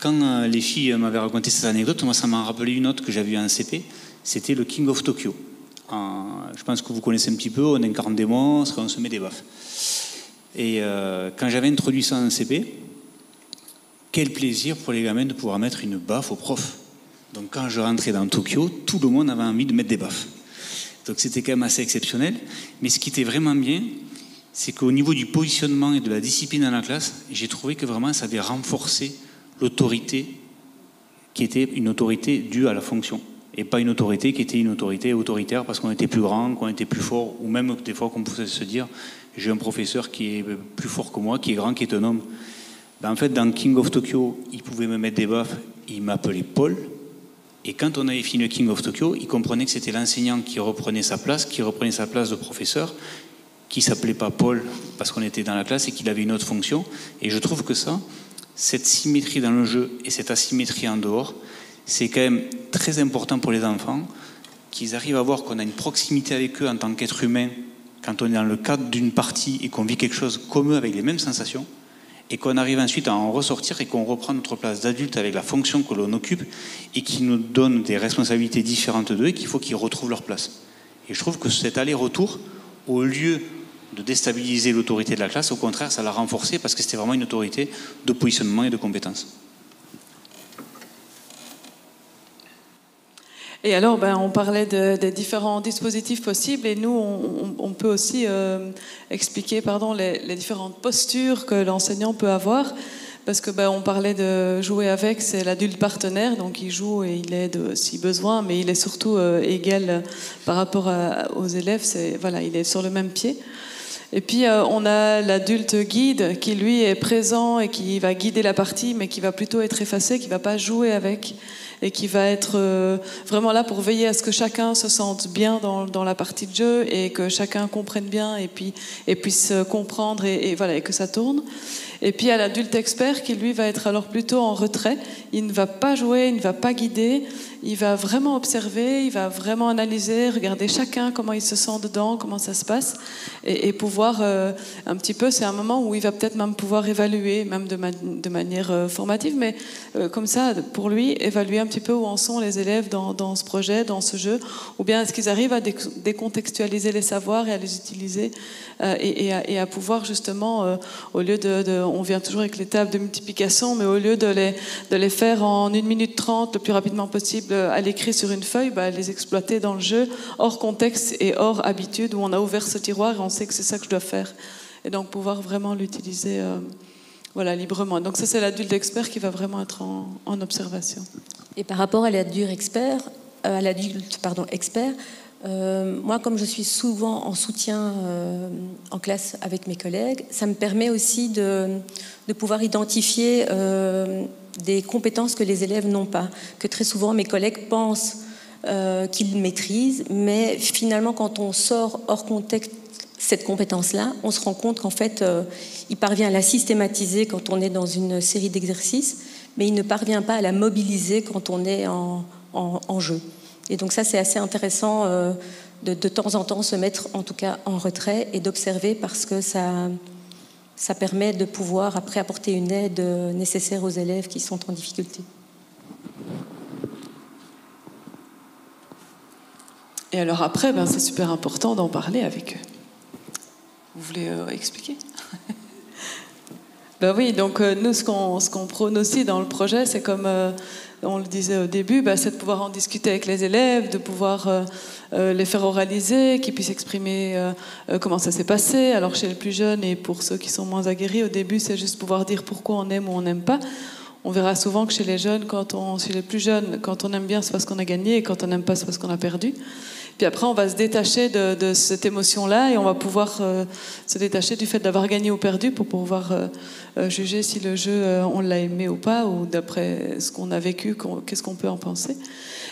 quand les filles m'avaient raconté cette anecdote, moi ça m'a rappelé une autre que j'avais eue en CP, c'était le King of Tokyo. Je pense que vous connaissez un petit peu, on incarne des monstres, on se met des baffes. Et quand j'avais introduit ça en CP, quel plaisir pour les gamins de pouvoir mettre une baffe au prof. Donc quand je rentrais dans Tokyo, tout le monde avait envie de mettre des baffes. Donc c'était quand même assez exceptionnel. Mais ce qui était vraiment bien, c'est qu'au niveau du positionnement et de la discipline dans la classe, j'ai trouvé que vraiment ça avait renforcé l'autorité qui était une autorité due à la fonction. Et pas une autorité qui était une autorité autoritaire parce qu'on était plus grand, qu'on était plus fort, ou même des fois qu'on pouvait se dire j'ai un professeur qui est plus fort que moi, qui est grand, qui est un homme. En fait, dans King of Tokyo, il pouvait me mettre des baffes, il m'appelait Paul, et quand on avait fini le King of Tokyo, il comprenait que c'était l'enseignant qui reprenait sa place de professeur, qui s'appelait pas Paul parce qu'on était dans la classe et qu'il avait une autre fonction. Et je trouve que ça, cette symétrie dans le jeu et cette asymétrie en dehors, c'est quand même très important pour les enfants qu'ils arrivent à voir qu'on a une proximité avec eux en tant qu'être humain, quand on est dans le cadre d'une partie et qu'on vit quelque chose comme eux avec les mêmes sensations, et qu'on arrive ensuite à en ressortir et qu'on reprend notre place d'adulte avec la fonction que l'on occupe et qui nous donne des responsabilités différentes d'eux et qu'il faut qu'ils retrouvent leur place. Et je trouve que cet aller-retour, au lieu de déstabiliser l'autorité de la classe, au contraire, ça l'a renforcée parce que c'était vraiment une autorité de positionnement et de compétences. Et alors, on parlait des différents dispositifs possibles et nous, on peut aussi expliquer les différentes postures que l'enseignant peut avoir, parce que on parlait de jouer avec, c'est l'adulte partenaire, donc il joue et il aide si besoin, mais il est surtout égal par rapport aux élèves, il est sur le même pied. Et puis on a l'adulte guide qui lui est présent et qui va guider la partie, mais qui va plutôt être effacé, qui ne va pas jouer avec, et qui va être vraiment là pour veiller à ce que chacun se sente bien dans la partie de jeu et que chacun comprenne bien et puisse comprendre et que ça tourne. Et puis il y a l'adulte expert qui lui va être alors plutôt en retrait, il ne va pas jouer, il ne va pas guider, il va vraiment observer, il va vraiment analyser, regarder chacun comment il se sent dedans, comment ça se passe et pouvoir un petit peu, c'est un moment où il va peut-être même pouvoir évaluer, même de manière formative, mais comme ça pour lui, évaluer un petit peu où en sont les élèves dans ce projet, dans ce jeu, ou bien est-ce qu'ils arrivent à décontextualiser les savoirs et à les utiliser et à pouvoir justement, au lieu on vient toujours avec les tables de multiplication, mais au lieu de les faire en 1 minute 30 le plus rapidement possible à l'écrit sur une feuille, les exploiter dans le jeu hors contexte et hors habitude, où on a ouvert ce tiroir et on sait que c'est ça que je dois faire, et donc pouvoir vraiment l'utiliser librement. Donc ça, c'est l'adulte expert qui va vraiment être en observation. Et par rapport à l'adulte expert, moi, comme je suis souvent en soutien en classe avec mes collègues, ça me permet aussi de pouvoir identifier des compétences que les élèves n'ont pas, que très souvent mes collègues pensent qu'ils maîtrisent, mais finalement, quand on sort hors contexte cette compétence-là, on se rend compte qu'en fait, il parvient à la systématiser quand on est dans une série d'exercices, mais il ne parvient pas à la mobiliser quand on est en jeu. Et donc ça, c'est assez intéressant de temps en temps se mettre en tout cas en retrait et d'observer, parce que ça permet de pouvoir après apporter une aide nécessaire aux élèves qui sont en difficulté. Et alors après, c'est super important d'en parler avec eux. Vous voulez expliquer ? Oui, donc nous, ce qu'on prône aussi dans le projet, c'est comme... on le disait au début, c'est de pouvoir en discuter avec les élèves, de pouvoir les faire oraliser, qu'ils puissent exprimer comment ça s'est passé. Alors chez les plus jeunes et pour ceux qui sont moins aguerris, au début c'est juste pouvoir dire pourquoi on aime ou on n'aime pas. On verra souvent que chez les plus jeunes, quand on aime bien, c'est parce qu'on a gagné, et quand on n'aime pas, c'est parce qu'on a perdu. Puis après, on va se détacher de cette émotion-là, et on va pouvoir se détacher du fait d'avoir gagné ou perdu pour pouvoir juger si le jeu, on l'a aimé ou pas, ou d'après ce qu'on a vécu, qu'est-ce qu'on peut en penser.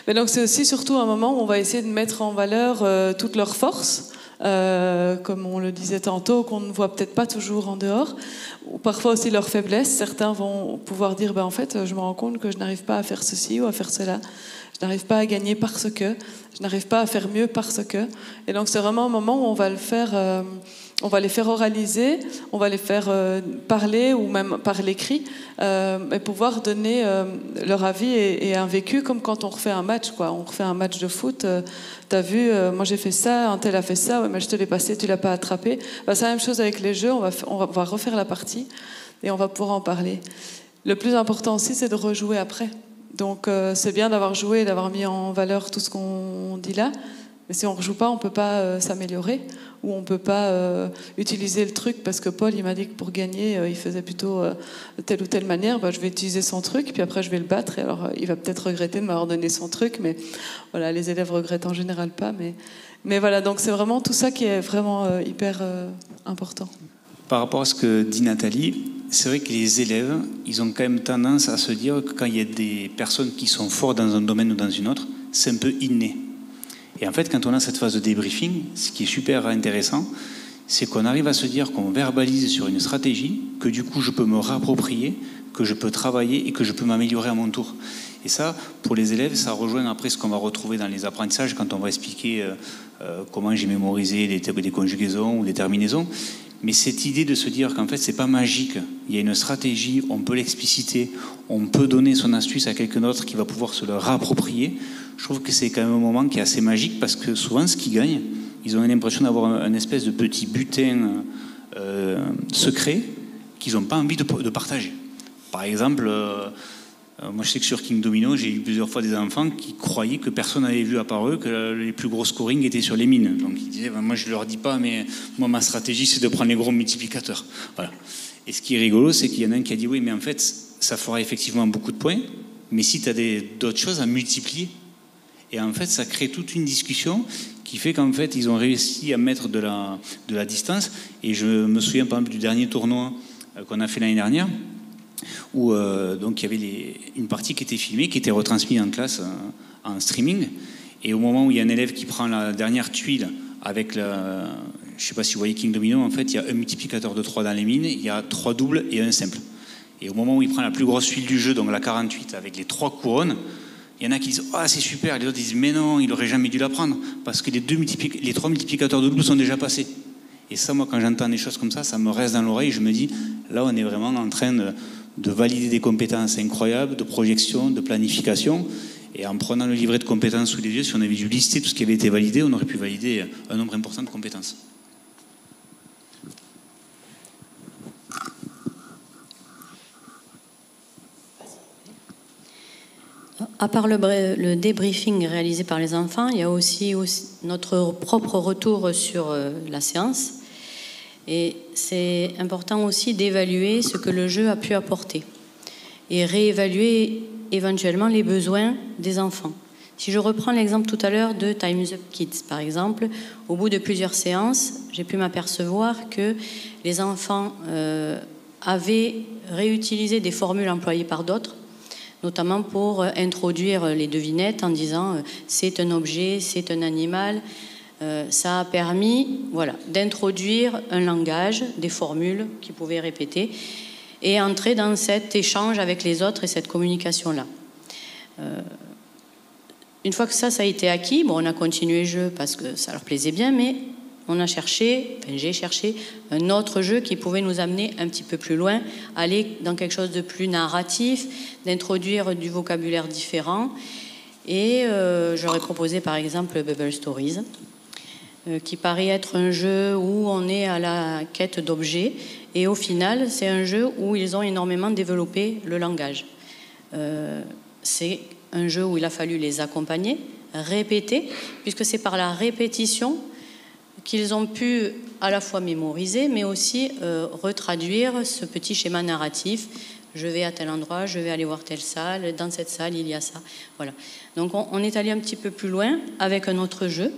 Mais donc c'est aussi surtout un moment où on va essayer de mettre en valeur toutes leurs forces, comme on le disait tantôt, qu'on ne voit peut-être pas toujours en dehors, ou parfois aussi leurs faiblesses. Certains vont pouvoir dire en fait, je me rends compte que je n'arrive pas à faire ceci ou à faire cela, je n'arrive pas à gagner parce que, je n'arrive pas à faire mieux parce que. Et donc c'est vraiment un moment où on va le faire, on va les faire oraliser, on va les faire parler, ou même par l'écrit, et pouvoir donner leur avis et un vécu, comme quand on refait un match, quoi. On refait un match de foot, t'as vu, moi j'ai fait ça, un tel a fait ça, ouais, mais je te l'ai passé, tu l'as pas attrapé. C'est la même chose avec les jeux, on va refaire la partie et on va pouvoir en parler. Le plus important aussi, c'est de rejouer après. Donc c'est bien d'avoir joué, d'avoir mis en valeur tout ce qu'on dit là, mais si on ne rejoue pas, on ne peut pas s'améliorer, ou on ne peut pas utiliser le truc parce que Paul, il m'a dit que pour gagner, il faisait plutôt telle ou telle manière, je vais utiliser son truc, puis après je vais le battre, et alors il va peut-être regretter de m'avoir donné son truc, mais voilà, les élèves regrettent en général pas, mais voilà, donc c'est vraiment tout ça qui est vraiment hyper important. Par rapport à ce que dit Nathalie, c'est vrai que les élèves, ils ont quand même tendance à se dire que quand il y a des personnes qui sont fortes dans un domaine ou dans une autre, c'est un peu inné. Et en fait, quand on a cette phase de débriefing, ce qui est super intéressant, c'est qu'on arrive à se dire qu'on verbalise sur une stratégie, que du coup je peux me réapproprier, que je peux travailler et que je peux m'améliorer à mon tour. Et ça, pour les élèves, ça rejoint après ce qu'on va retrouver dans les apprentissages quand on va expliquer comment j'ai mémorisé des conjugaisons ou des terminaisons. Mais cette idée de se dire qu'en fait, c'est pas magique. Il y a une stratégie, on peut l'expliciter, on peut donner son astuce à quelqu'un d'autre qui va pouvoir se le réapproprier. Je trouve que c'est quand même un moment qui est assez magique parce que souvent, ce qu'ils gagnent, ils ont l'impression d'avoir un espèce de petit butin secret qu'ils n'ont pas envie de partager. Par exemple, moi je sais que sur Kingdomino, j'ai eu plusieurs fois des enfants qui croyaient que personne n'avait vu à part eux que les plus gros scoring étaient sur les mines. Donc ils disaient, ben, moi je ne leur dis pas, mais moi ma stratégie c'est de prendre les gros multiplicateurs. Voilà. Et ce qui est rigolo, c'est qu'il y en a un qui a dit, oui mais en fait ça fera effectivement beaucoup de points, mais si tu as d'autres choses à multiplier. Et en fait ça crée toute une discussion qui fait qu'en fait ils ont réussi à mettre de la distance. Et je me souviens par exemple du dernier tournoi qu'on a fait l'année dernière, où donc il y avait une partie qui était filmée, qui était retransmise en classe en streaming, et au moment où il y a un élève qui prend la dernière tuile avec je ne sais pas si vous voyez Kingdomino, en fait il y a un multiplicateur de 3 dans les mines, il y a 3 doubles et un simple, et au moment où il prend la plus grosse tuile du jeu, donc la 48 avec les 3 couronnes, il y en a qui disent ah oh, c'est super, les autres disent mais non, il n'aurait jamais dû la prendre parce que les 3 multiplicateurs de doubles sont déjà passés. Et ça, moi quand j'entends des choses comme ça, ça me reste dans l'oreille, je me dis là on est vraiment en train de valider des compétences incroyables, de projection, de planification. Et en prenant le livret de compétences sous les yeux, si on avait dû lister tout ce qui avait été validé, on aurait pu valider un nombre important de compétences. À part le débriefing réalisé par les enfants, il y a aussi notre propre retour sur la séance. Et c'est important aussi d'évaluer ce que le jeu a pu apporter et réévaluer éventuellement les besoins des enfants. Si je reprends l'exemple tout à l'heure de Time's Up Kids, par exemple, au bout de plusieurs séances, j'ai pu m'apercevoir que les enfants avaient réutilisé des formules employées par d'autres, notamment pour introduire les devinettes en disant « c'est un objet, c'est un animal ». Ça a permis d'introduire un langage, des formules qu'ils pouvaient répéter et entrer dans cet échange avec les autres et cette communication-là. Une fois que ça a été acquis, on a continué le jeu parce que ça leur plaisait bien, mais on a cherché, j'ai cherché un autre jeu qui pouvait nous amener un petit peu plus loin, aller dans quelque chose de plus narratif, d'introduire du vocabulaire différent. Et j'aurais proposé par exemple Bubble Stories, qui paraît être un jeu où on est à la quête d'objets, et au final, c'est un jeu où ils ont énormément développé le langage. C'est un jeu où il a fallu les accompagner, répéter, puisque c'est par la répétition qu'ils ont pu à la fois mémoriser, mais aussi retraduire ce petit schéma narratif. Je vais à tel endroit, je vais aller voir telle salle, dans cette salle, il y a ça. Voilà. Donc on est allé un petit peu plus loin avec un autre jeu.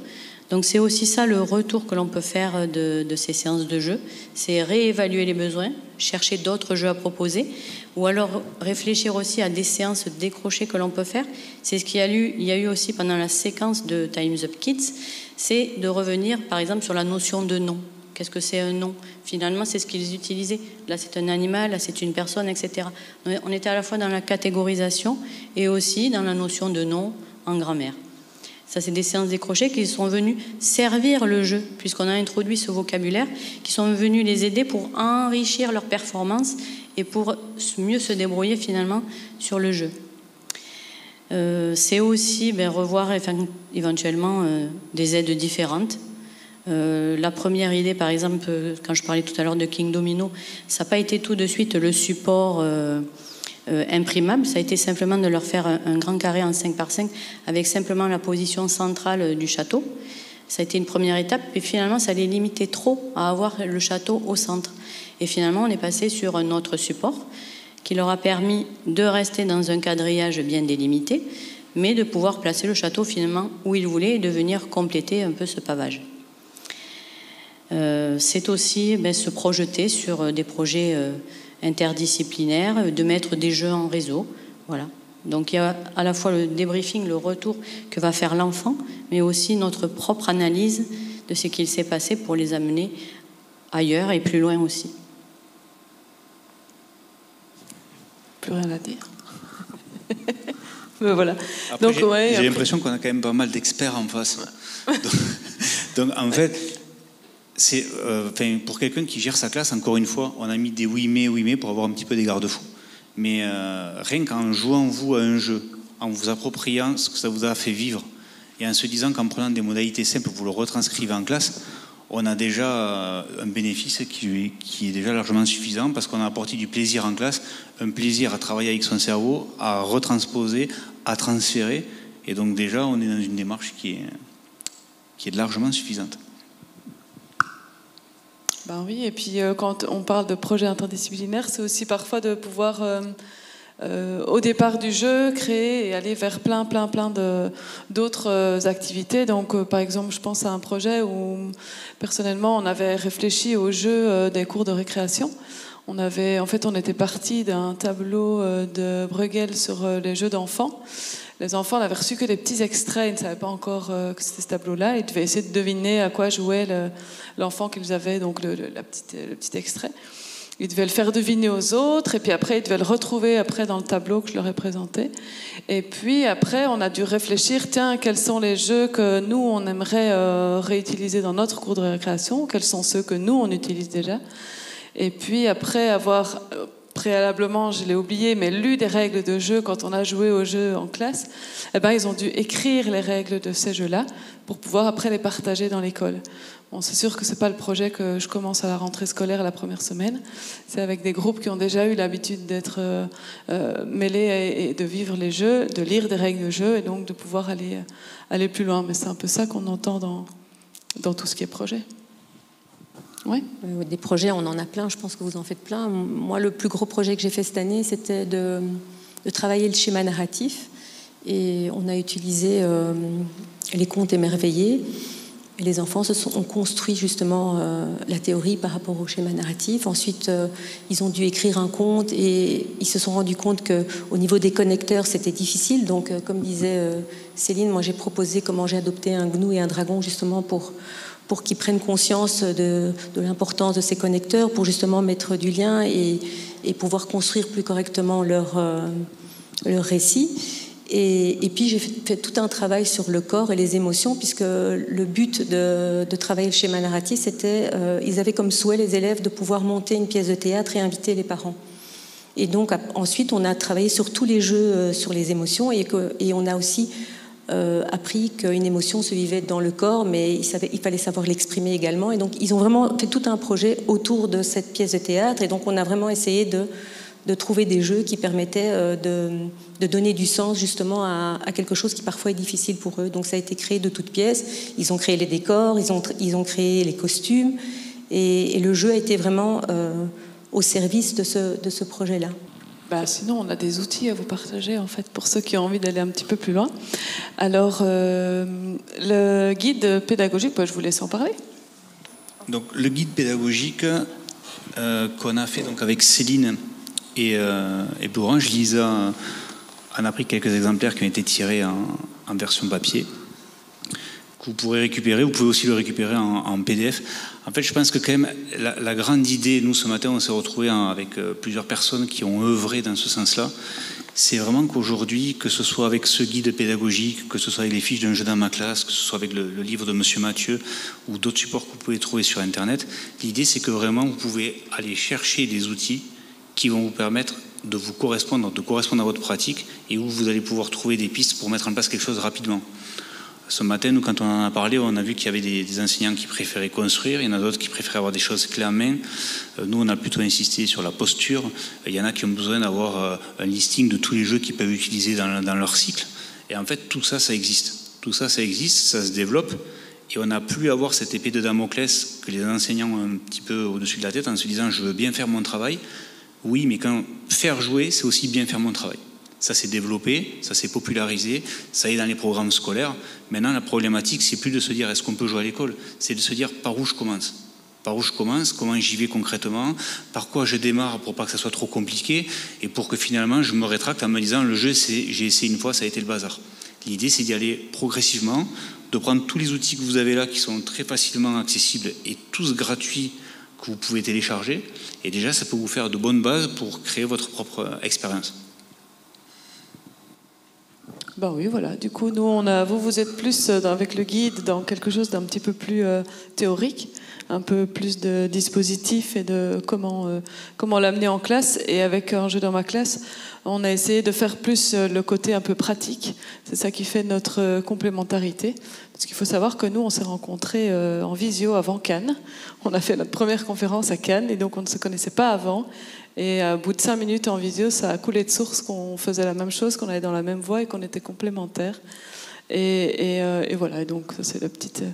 Donc c'est aussi ça le retour que l'on peut faire de ces séances de jeu, c'est réévaluer les besoins, chercher d'autres jeux à proposer, ou alors réfléchir aussi à des séances décrochées que l'on peut faire. C'est ce qu'il y a eu aussi pendant la séquence de Time's Up Kids, c'est de revenir par exemple sur la notion de nom. Qu'est-ce que c'est un nom? Finalement, c'est ce qu'ils utilisaient. Là, c'est un animal, là, c'est une personne, etc. On était à la fois dans la catégorisation et aussi dans la notion de nom en grammaire. Ça, c'est des séances décrochées qui sont venues servir le jeu, puisqu'on a introduit ce vocabulaire, qui sont venus les aider pour enrichir leur performance et pour mieux se débrouiller finalement sur le jeu. C'est aussi revoir éventuellement des aides différentes. La première idée, par exemple, quand je parlais tout à l'heure de Kingdomino, ça n'a pas été tout de suite le support imprimable, ça a été simplement de leur faire un grand carré en 5 par 5 avec simplement la position centrale du château. Ça a été une première étape, et finalement ça les limitait trop à avoir le château au centre. Et finalement on est passé sur un autre support qui leur a permis de rester dans un quadrillage bien délimité, mais de pouvoir placer le château finalement où ils voulaient et de venir compléter un peu ce pavage. C'est aussi se projeter sur des projets interdisciplinaires, de mettre des jeux en réseau. Voilà. Donc il y a à la fois le débriefing, le retour que va faire l'enfant, mais aussi notre propre analyse de ce qu'il s'est passé pour les amener ailleurs et plus loin aussi. Plus rien à dire. peu, voilà. J'ai ouais, l'impression qu'on a quand même pas mal d'experts en face. Ouais. Donc en fait, c'est, pour quelqu'un qui gère sa classe, encore une fois, on a mis des oui mais pour avoir un petit peu des garde-fous. Mais rien qu'en jouant vous à un jeu, en vous appropriant ce que ça vous a fait vivre, et en se disant qu'en prenant des modalités simples, vous le retranscrivez en classe, on a déjà un bénéfice qui est déjà largement suffisant parce qu'on a apporté du plaisir en classe, un plaisir à travailler avec son cerveau, à retransposer, à transférer. Et donc déjà, on est dans une démarche qui est largement suffisante. Ben oui, et puis quand on parle de projet interdisciplinaire, c'est aussi parfois de pouvoir... au départ du jeu, créer et aller vers plein d'autres activités. Donc, par exemple, je pense à un projet où, personnellement, on avait réfléchi au jeu des cours de récréation. En fait, on était parti d'un tableau de Bruegel sur les jeux d'enfants. Les enfants n'avaient reçu que des petits extraits, ils ne savaient pas encore que c'était ce tableau-là. Ils devaient essayer de deviner à quoi jouait l'enfant qu'ils avaient, donc le petit extrait. Ils devaient le faire deviner aux autres, et puis après, ils devaient le retrouver après dans le tableau que je leur ai présenté. Et puis après, on a dû réfléchir, tiens, quels sont les jeux que nous, on aimerait réutiliser dans notre cours de récréation, quels sont ceux que nous, on utilise déjà. Et puis après avoir, préalablement, je l'ai oublié, mais lu des règles de jeu quand on a joué au jeu en classe, eh ben, ils ont dû écrire les règles de ces jeux-là pour pouvoir après les partager dans l'école. Bon, c'est sûr que ce n'est pas le projet que je commence à la rentrée scolaire la première semaine. C'est avec des groupes qui ont déjà eu l'habitude d'être mêlés et de vivre les jeux, de lire des règles de jeu et donc de pouvoir aller plus loin. Mais c'est un peu ça qu'on entend dans tout ce qui est projet. Oui. Des projets, on en a plein. Je pense que vous en faites plein. Moi, le plus gros projet que j'ai fait cette année, c'était de travailler le schéma narratif. Et on a utilisé les contes émerveillés. Et les enfants ont construit justement la théorie par rapport au schéma narratif. Ensuite, ils ont dû écrire un conte et ils se sont rendus compte qu'au niveau des connecteurs, c'était difficile. Donc, comme disait Céline, moi j'ai proposé comment j'ai adopté un gnou et un dragon justement pour qu'ils prennent conscience de l'importance de ces connecteurs, pour justement mettre du lien et pouvoir construire plus correctement leur récit. Et puis j'ai fait tout un travail sur le corps et les émotions, puisque le but de travailler le schéma narratif, c'était ils avaient comme souhait, les élèves, de pouvoir monter une pièce de théâtre et inviter les parents. Et donc ensuite, on a travaillé sur tous les jeux sur les émotions, et on a aussi appris qu'une émotion se vivait dans le corps, mais il fallait savoir l'exprimer également. Et donc ils ont vraiment fait tout un projet autour de cette pièce de théâtre, et donc on a vraiment essayé de trouver des jeux qui permettaient de donner du sens justement à quelque chose qui parfois est difficile pour eux. Donc ça a été créé de toutes pièces. Ils ont créé les décors, ils ont créé les costumes, et le jeu a été vraiment au service de ce projet-là. Bah, sinon, on a des outils à vous partager, en fait, pour ceux qui ont envie d'aller un petit peu plus loin. Alors, le guide pédagogique, bah, je vous laisse en parler. Donc, le guide pédagogique qu'on a fait donc, avec Céline et Blue Orange, Lisa en a pris quelques exemplaires qui ont été tirés en version papier, que vous pourrez récupérer. Vous pouvez aussi le récupérer en PDF. En fait, je pense que quand même, la grande idée, nous ce matin, on s'est retrouvés avec plusieurs personnes qui ont œuvré dans ce sens-là, c'est vraiment qu'aujourd'hui, que ce soit avec ce guide pédagogique, que ce soit avec les fiches d'un jeu dans ma classe, que ce soit avec le livre de Monsieur Mathieu ou d'autres supports que vous pouvez trouver sur Internet, l'idée c'est que vraiment, vous pouvez aller chercher des outils qui vont vous permettre de vous correspondre, à votre pratique, et où vous allez pouvoir trouver des pistes pour mettre en place quelque chose rapidement. Ce matin, nous, quand on en a parlé, on a vu qu'il y avait des enseignants qui préféraient construire, il y en a d'autres qui préféraient avoir des choses clés en main. Nous, on a plutôt insisté sur la posture. Il y en a qui ont besoin d'avoir un listing de tous les jeux qu'ils peuvent utiliser dans leur cycle. Et en fait, tout ça, ça existe. Tout ça, ça existe, ça se développe. Et on n'a plus à avoir cette épée de Damoclès que les enseignants ont un petit peu au-dessus de la tête en se disant « je veux bien faire mon travail ». Oui, mais quand faire jouer, c'est aussi bien faire mon travail. Ça s'est développé, ça s'est popularisé, ça est dans les programmes scolaires. Maintenant, la problématique, c'est plus de se dire est-ce qu'on peut jouer à l'école, c'est de se dire par où je commence. Par où je commence, comment j'y vais concrètement, par quoi je démarre pour pas que ça soit trop compliqué et pour que finalement je me rétracte en me disant le jeu, j'ai essayé une fois, ça a été le bazar. L'idée, c'est d'y aller progressivement, de prendre tous les outils que vous avez là qui sont très facilement accessibles et tous gratuits, que vous pouvez télécharger, et déjà ça peut vous faire de bonnes bases pour créer votre propre expérience. Ben oui, voilà. Du coup, nous, on a, vous êtes plus avec le guide dans quelque chose d'un petit peu plus théorique, un peu plus de dispositif et de comment l'amener en classe. Et avec Un jeu dans ma classe, on a essayé de faire plus le côté un peu pratique. C'est ça qui fait notre complémentarité. Parce qu'il faut savoir que nous, on s'est rencontrés en visio avant Cannes. On a fait notre première conférence à Cannes et donc on ne se connaissait pas avant. Et à bout de 5 minutes en visio, ça a coulé de source qu'on faisait la même chose, qu'on allait dans la même voie et qu'on était complémentaires. Et voilà, et donc c'est la petite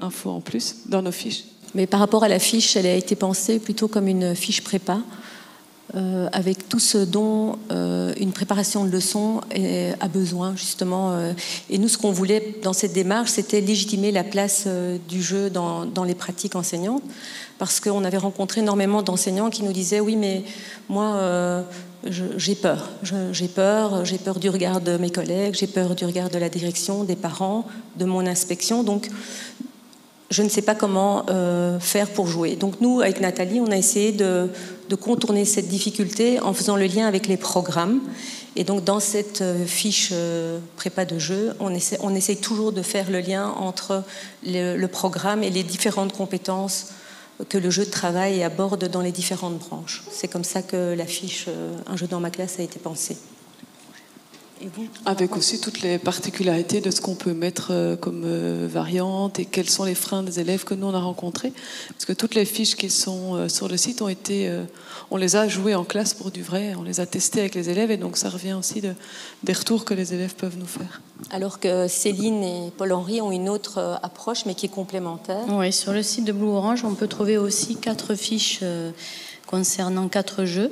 info en plus dans nos fiches. Mais par rapport à la fiche, elle a été pensée plutôt comme une fiche prépa, avec tout ce dont une préparation de leçons a besoin, justement. Et nous, ce qu'on voulait dans cette démarche, c'était légitimer la place du jeu dans les pratiques enseignantes, parce qu'on avait rencontré énormément d'enseignants qui nous disaient « Oui, mais moi, j'ai peur. J'ai peur du regard de mes collègues, j'ai peur du regard de la direction, des parents, de mon inspection. Donc, je ne sais pas comment faire pour jouer. » Donc nous, avec Nathalie, on a essayé de contourner cette difficulté en faisant le lien avec les programmes. Et donc dans cette fiche prépa de jeu, on essaie toujours de faire le lien entre le programme et les différentes compétences que le jeu travaille et aborde dans les différentes branches. C'est comme ça que la fiche Un jeu dans ma classe a été pensée. Avec aussi toutes les particularités de ce qu'on peut mettre comme variante et quels sont les freins des élèves que nous on a rencontrés. Parce que toutes les fiches qui sont sur le site ont été... On les a jouées en classe pour du vrai, on les a testées avec les élèves et donc ça revient aussi des retours que les élèves peuvent nous faire. Alors que Céline et Paul-Henri ont une autre approche mais qui est complémentaire. Oui, sur le site de Blue Orange, on peut trouver aussi 4 fiches concernant 4 jeux.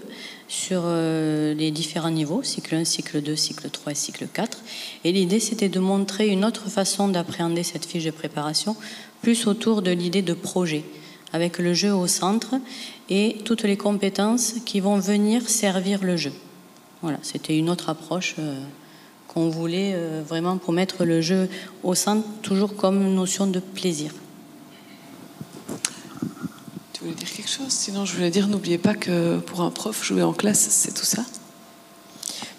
Sur les différents niveaux, cycle 1, cycle 2, cycle 3 et cycle 4. Et l'idée, c'était de montrer une autre façon d'appréhender cette fiche de préparation, plus autour de l'idée de projet, avec le jeu au centre et toutes les compétences qui vont venir servir le jeu. Voilà, c'était une autre approche qu'on voulait vraiment pour mettre le jeu au centre, toujours comme notion de plaisir. Je voulais dire quelque chose, sinon je voulais dire n'oubliez pas que pour un prof, jouer en classe, c'est tout ça.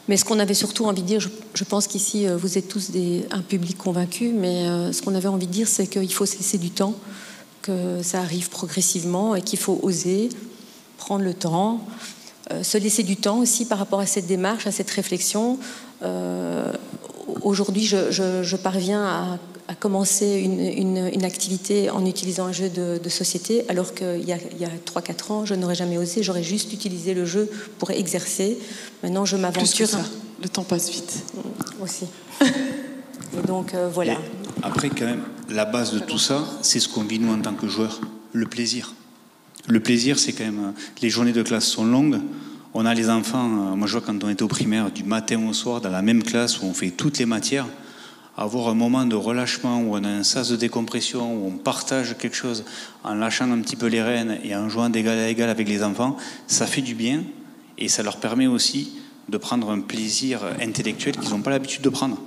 Mais ce qu'on avait surtout envie de dire, je pense qu'ici vous êtes tous un public convaincu, mais ce qu'on avait envie de dire, c'est qu'il faut se laisser du temps, que ça arrive progressivement et qu'il faut oser prendre le temps, se laisser du temps aussi par rapport à cette démarche, à cette réflexion. Aujourd'hui, je parviens à commencer une activité en utilisant un jeu de société, alors qu'il y a 3-4 ans, je n'aurais jamais osé, j'aurais juste utilisé le jeu pour exercer. Maintenant, je m'aventure. Le temps passe vite. Aussi. Et donc, voilà. Et après, quand même, la base de tout ça, c'est ce qu'on vit, nous, en tant que joueurs, le plaisir. Le plaisir, c'est quand même... Les journées de classe sont longues. On a les enfants, moi je vois quand on était au primaire, du matin au soir, dans la même classe où on fait toutes les matières, avoir un moment de relâchement où on a un sas de décompression, où on partage quelque chose en lâchant un petit peu les rênes et en jouant d'égal à égal avec les enfants, ça fait du bien et ça leur permet aussi de prendre un plaisir intellectuel qu'ils n'ont pas l'habitude de prendre.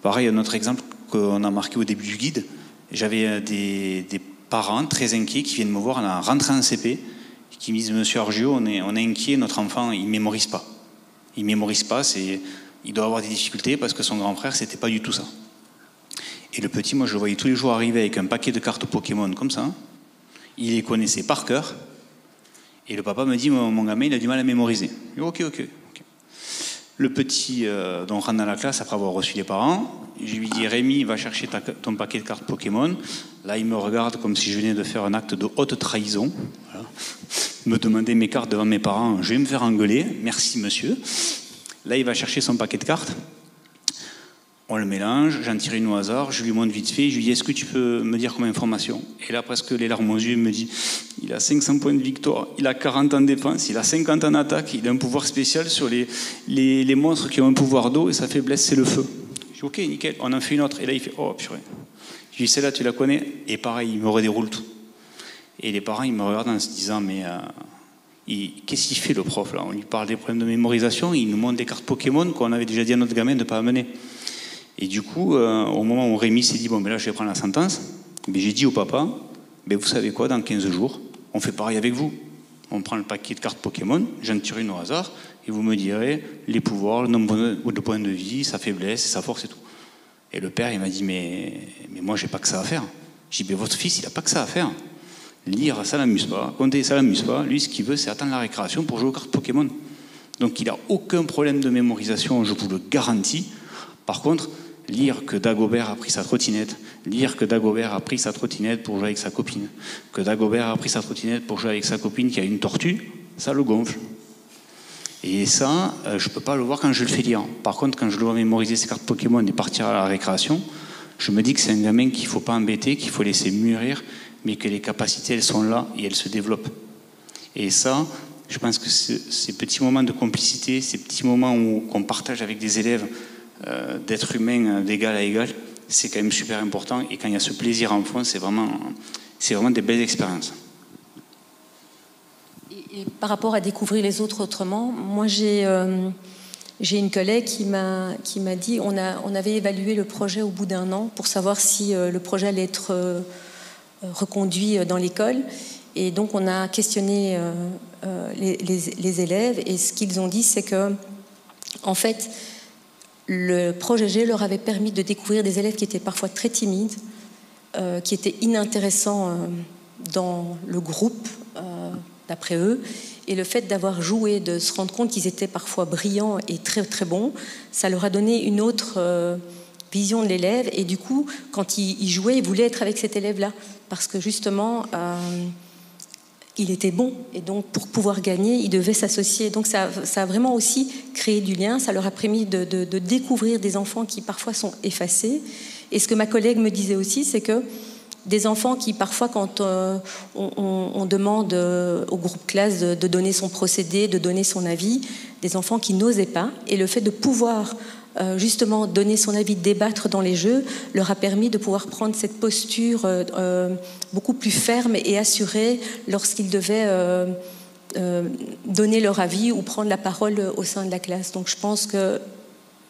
Pareil, un autre exemple qu'on a marqué au début du guide, j'avais des parents très inquiets qui viennent me voir en rentrant en CP, qui me disent « Monsieur Argio, on est inquiet, notre enfant, il ne mémorise pas. Il ne mémorise pas, il doit avoir des difficultés parce que son grand frère, ce n'était pas du tout ça. » Et le petit, moi, je le voyais tous les jours arriver avec un paquet de cartes Pokémon comme ça. Il les connaissait par cœur. Et le papa me dit « Mon gamin, il a du mal à mémoriser. » Ok. Le petit, donc, rentre dans la classe après avoir reçu les parents. Je lui dis « Rémi, va chercher ton paquet de cartes Pokémon. » Là, il me regarde comme si je venais de faire un acte de haute trahison. Voilà. Me demander mes cartes devant mes parents, je vais me faire engueuler. Merci, monsieur. Là, il va chercher son paquet de cartes. On le mélange, j'en tire une au hasard, je lui montre vite fait, je lui dis « Est-ce que tu peux me dire comme information ?» Et là, presque les larmes aux yeux, il me dit « Il a 500 points de victoire, il a 40 en défense, il a 50 en attaque, il a un pouvoir spécial sur les monstres qui ont un pouvoir d'eau et sa faiblesse, c'est le feu. » Je dis « Ok, nickel, on en fait une autre. » Et là, il fait « Oh, purée. » Je lui dis « Celle-là, tu la connais ?» Et pareil, il me redéroule tout. Et les parents, ils me regardent en se disant « Mais qu'est-ce qu'il fait, le prof, là ? On lui parle des problèmes de mémorisation, il nous montre des cartes Pokémon qu'on avait déjà dit à notre gamin de ne pas amener. » Et du coup, au moment où Rémi s'est dit « Bon, mais là, je vais prendre la sentence », j'ai dit au papa « Vous savez quoi, dans 15 jours, on fait pareil avec vous. On prend le paquet de cartes Pokémon, j'en tire une au hasard, et vous me direz les pouvoirs, le nombre de points de vie, sa faiblesse, sa force et tout. Et le père, il m'a dit, mais moi, j'ai pas que ça à faire. J'ai dit, mais votre fils, il a pas que ça à faire. Lire, ça l'amuse pas. Compter, ça l'amuse pas. Lui, ce qu'il veut, c'est attendre la récréation pour jouer aux cartes Pokémon. Donc, il a aucun problème de mémorisation, je vous le garantis. Par contre, lire que Dagobert a pris sa trottinette, lire que Dagobert a pris sa trottinette pour jouer avec sa copine, que Dagobert a pris sa trottinette pour jouer avec sa copine qui a une tortue, ça le gonfle. Et ça, je ne peux pas le voir quand je le fais lire. Par contre, quand je le vois mémoriser ses cartes Pokémon et partir à la récréation, je me dis que c'est un gamin qu'il ne faut pas embêter, qu'il faut laisser mûrir, mais que les capacités, elles sont là et elles se développent. Et ça, je pense que ces petits moments de complicité, ces petits moments qu'on partage avec des élèves, d'être humain d'égal à égal, c'est quand même super important. Et quand il y a ce plaisir en fond, c'est vraiment des belles expériences. Et par rapport à découvrir les autres autrement, moi j'ai une collègue qui m'a dit on avait évalué le projet au bout d'un an pour savoir si le projet allait être reconduit dans l'école. Et donc on a questionné les élèves et ce qu'ils ont dit, c'est que en fait le projet G leur avait permis de découvrir des élèves qui étaient parfois très timides, qui étaient inintéressants dans le groupe d'après eux, et le fait d'avoir joué, de se rendre compte qu'ils étaient parfois brillants et très très bons, ça leur a donné une autre vision de l'élève, et du coup quand ils jouaient, ils voulaient être avec cet élève là parce que justement il était bon, et donc pour pouvoir gagner ils devaient s'associer. Donc ça a vraiment aussi créé du lien, ça leur a permis de découvrir des enfants qui parfois sont effacés. Et ce que ma collègue me disait aussi, c'est que des enfants qui, parfois, quand on demande au groupe classe de donner son procédé, de donner son avis, des enfants qui n'osaient pas. Et le fait de pouvoir, justement, donner son avis, débattre dans les jeux, leur a permis de pouvoir prendre cette posture beaucoup plus ferme et assurée lorsqu'ils devaient donner leur avis ou prendre la parole au sein de la classe. Donc, je pense que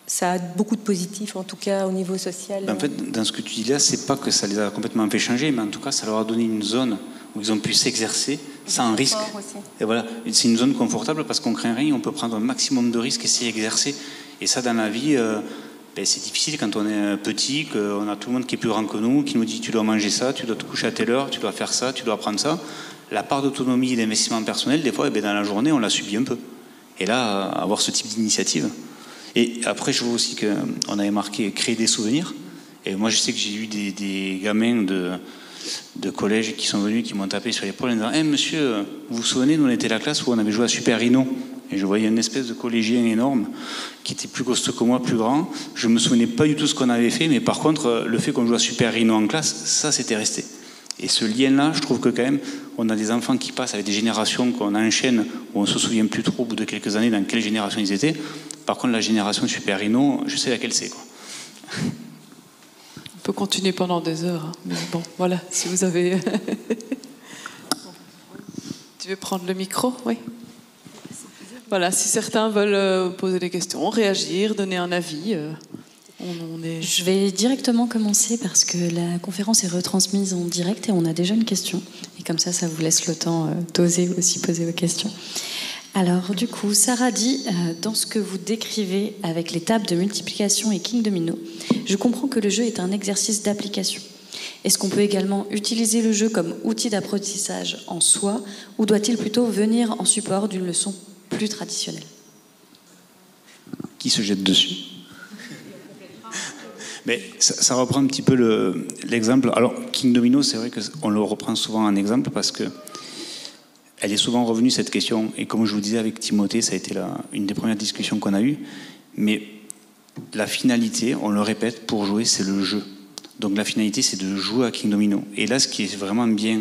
ça a beaucoup de positifs, en tout cas au niveau social. En fait, dans ce que tu dis là, c'est pas que ça les a complètement fait changer, mais en tout cas, ça leur a donné une zone où ils ont pu s'exercer sans risque. Aussi. Et voilà, c'est une zone confortable parce qu'on craint rien, on peut prendre un maximum de risques et s'y exercer. Et ça, dans la vie, c'est difficile quand on est petit, qu'on a tout le monde qui est plus grand que nous, qui nous dit tu dois manger ça, tu dois te coucher à telle heure, tu dois faire ça, tu dois prendre ça. La part d'autonomie et d'investissement personnel, des fois, dans la journée, on la subit un peu. Et là, avoir ce type d'initiative. Et après, je vois aussi qu'on avait marqué créer des souvenirs. Et moi, je sais que j'ai eu des gamins de collège qui sont venus, qui m'ont tapé sur l'épaule en disant hey, « Monsieur, vous vous souvenez, nous on était la classe où on avait joué à Super Rhino ?» Et je voyais une espèce de collégien énorme qui était plus costaud que moi, plus grand. Je ne me souvenais pas du tout ce qu'on avait fait, mais par contre, le fait qu'on joue à Super Rhino en classe, ça, c'était resté. Et ce lien-là, je trouve que quand même, on a des enfants qui passent avec des générations qu'on enchaîne, où on ne se souvient plus trop au bout de quelques années dans quelle génération ils étaient. Par contre, la génération Super Rhino, je sais laquelle c'est. On peut continuer pendant des heures, hein. Mais bon, voilà, si vous avez... Tu veux prendre le micro? Oui. Voilà, si certains veulent poser des questions, réagir, donner un avis... Je vais directement commencer parce que la conférence est retransmise en direct et on a déjà une question. Et comme ça vous laisse le temps d'oser aussi poser vos questions. Alors du coup, Sarah dit, dans ce que vous décrivez avec les tables de multiplication et Kingdomino, je comprends que le jeu est un exercice d'application. Est-ce qu'on peut également utiliser le jeu comme outil d'apprentissage en soi ou doit-il plutôt venir en support d'une leçon plus traditionnelle? Qui se jette dessus? Mais ça reprend un petit peu l'exemple. Alors, Kingdomino, c'est vrai qu'on le reprend souvent en exemple parce que elle est souvent revenue, cette question. Et comme je vous disais avec Timothée, ça a été une des premières discussions qu'on a eues. Mais la finalité, on le répète, pour jouer, c'est le jeu. Donc la finalité, c'est de jouer à Kingdomino. Et là, ce qui est vraiment bien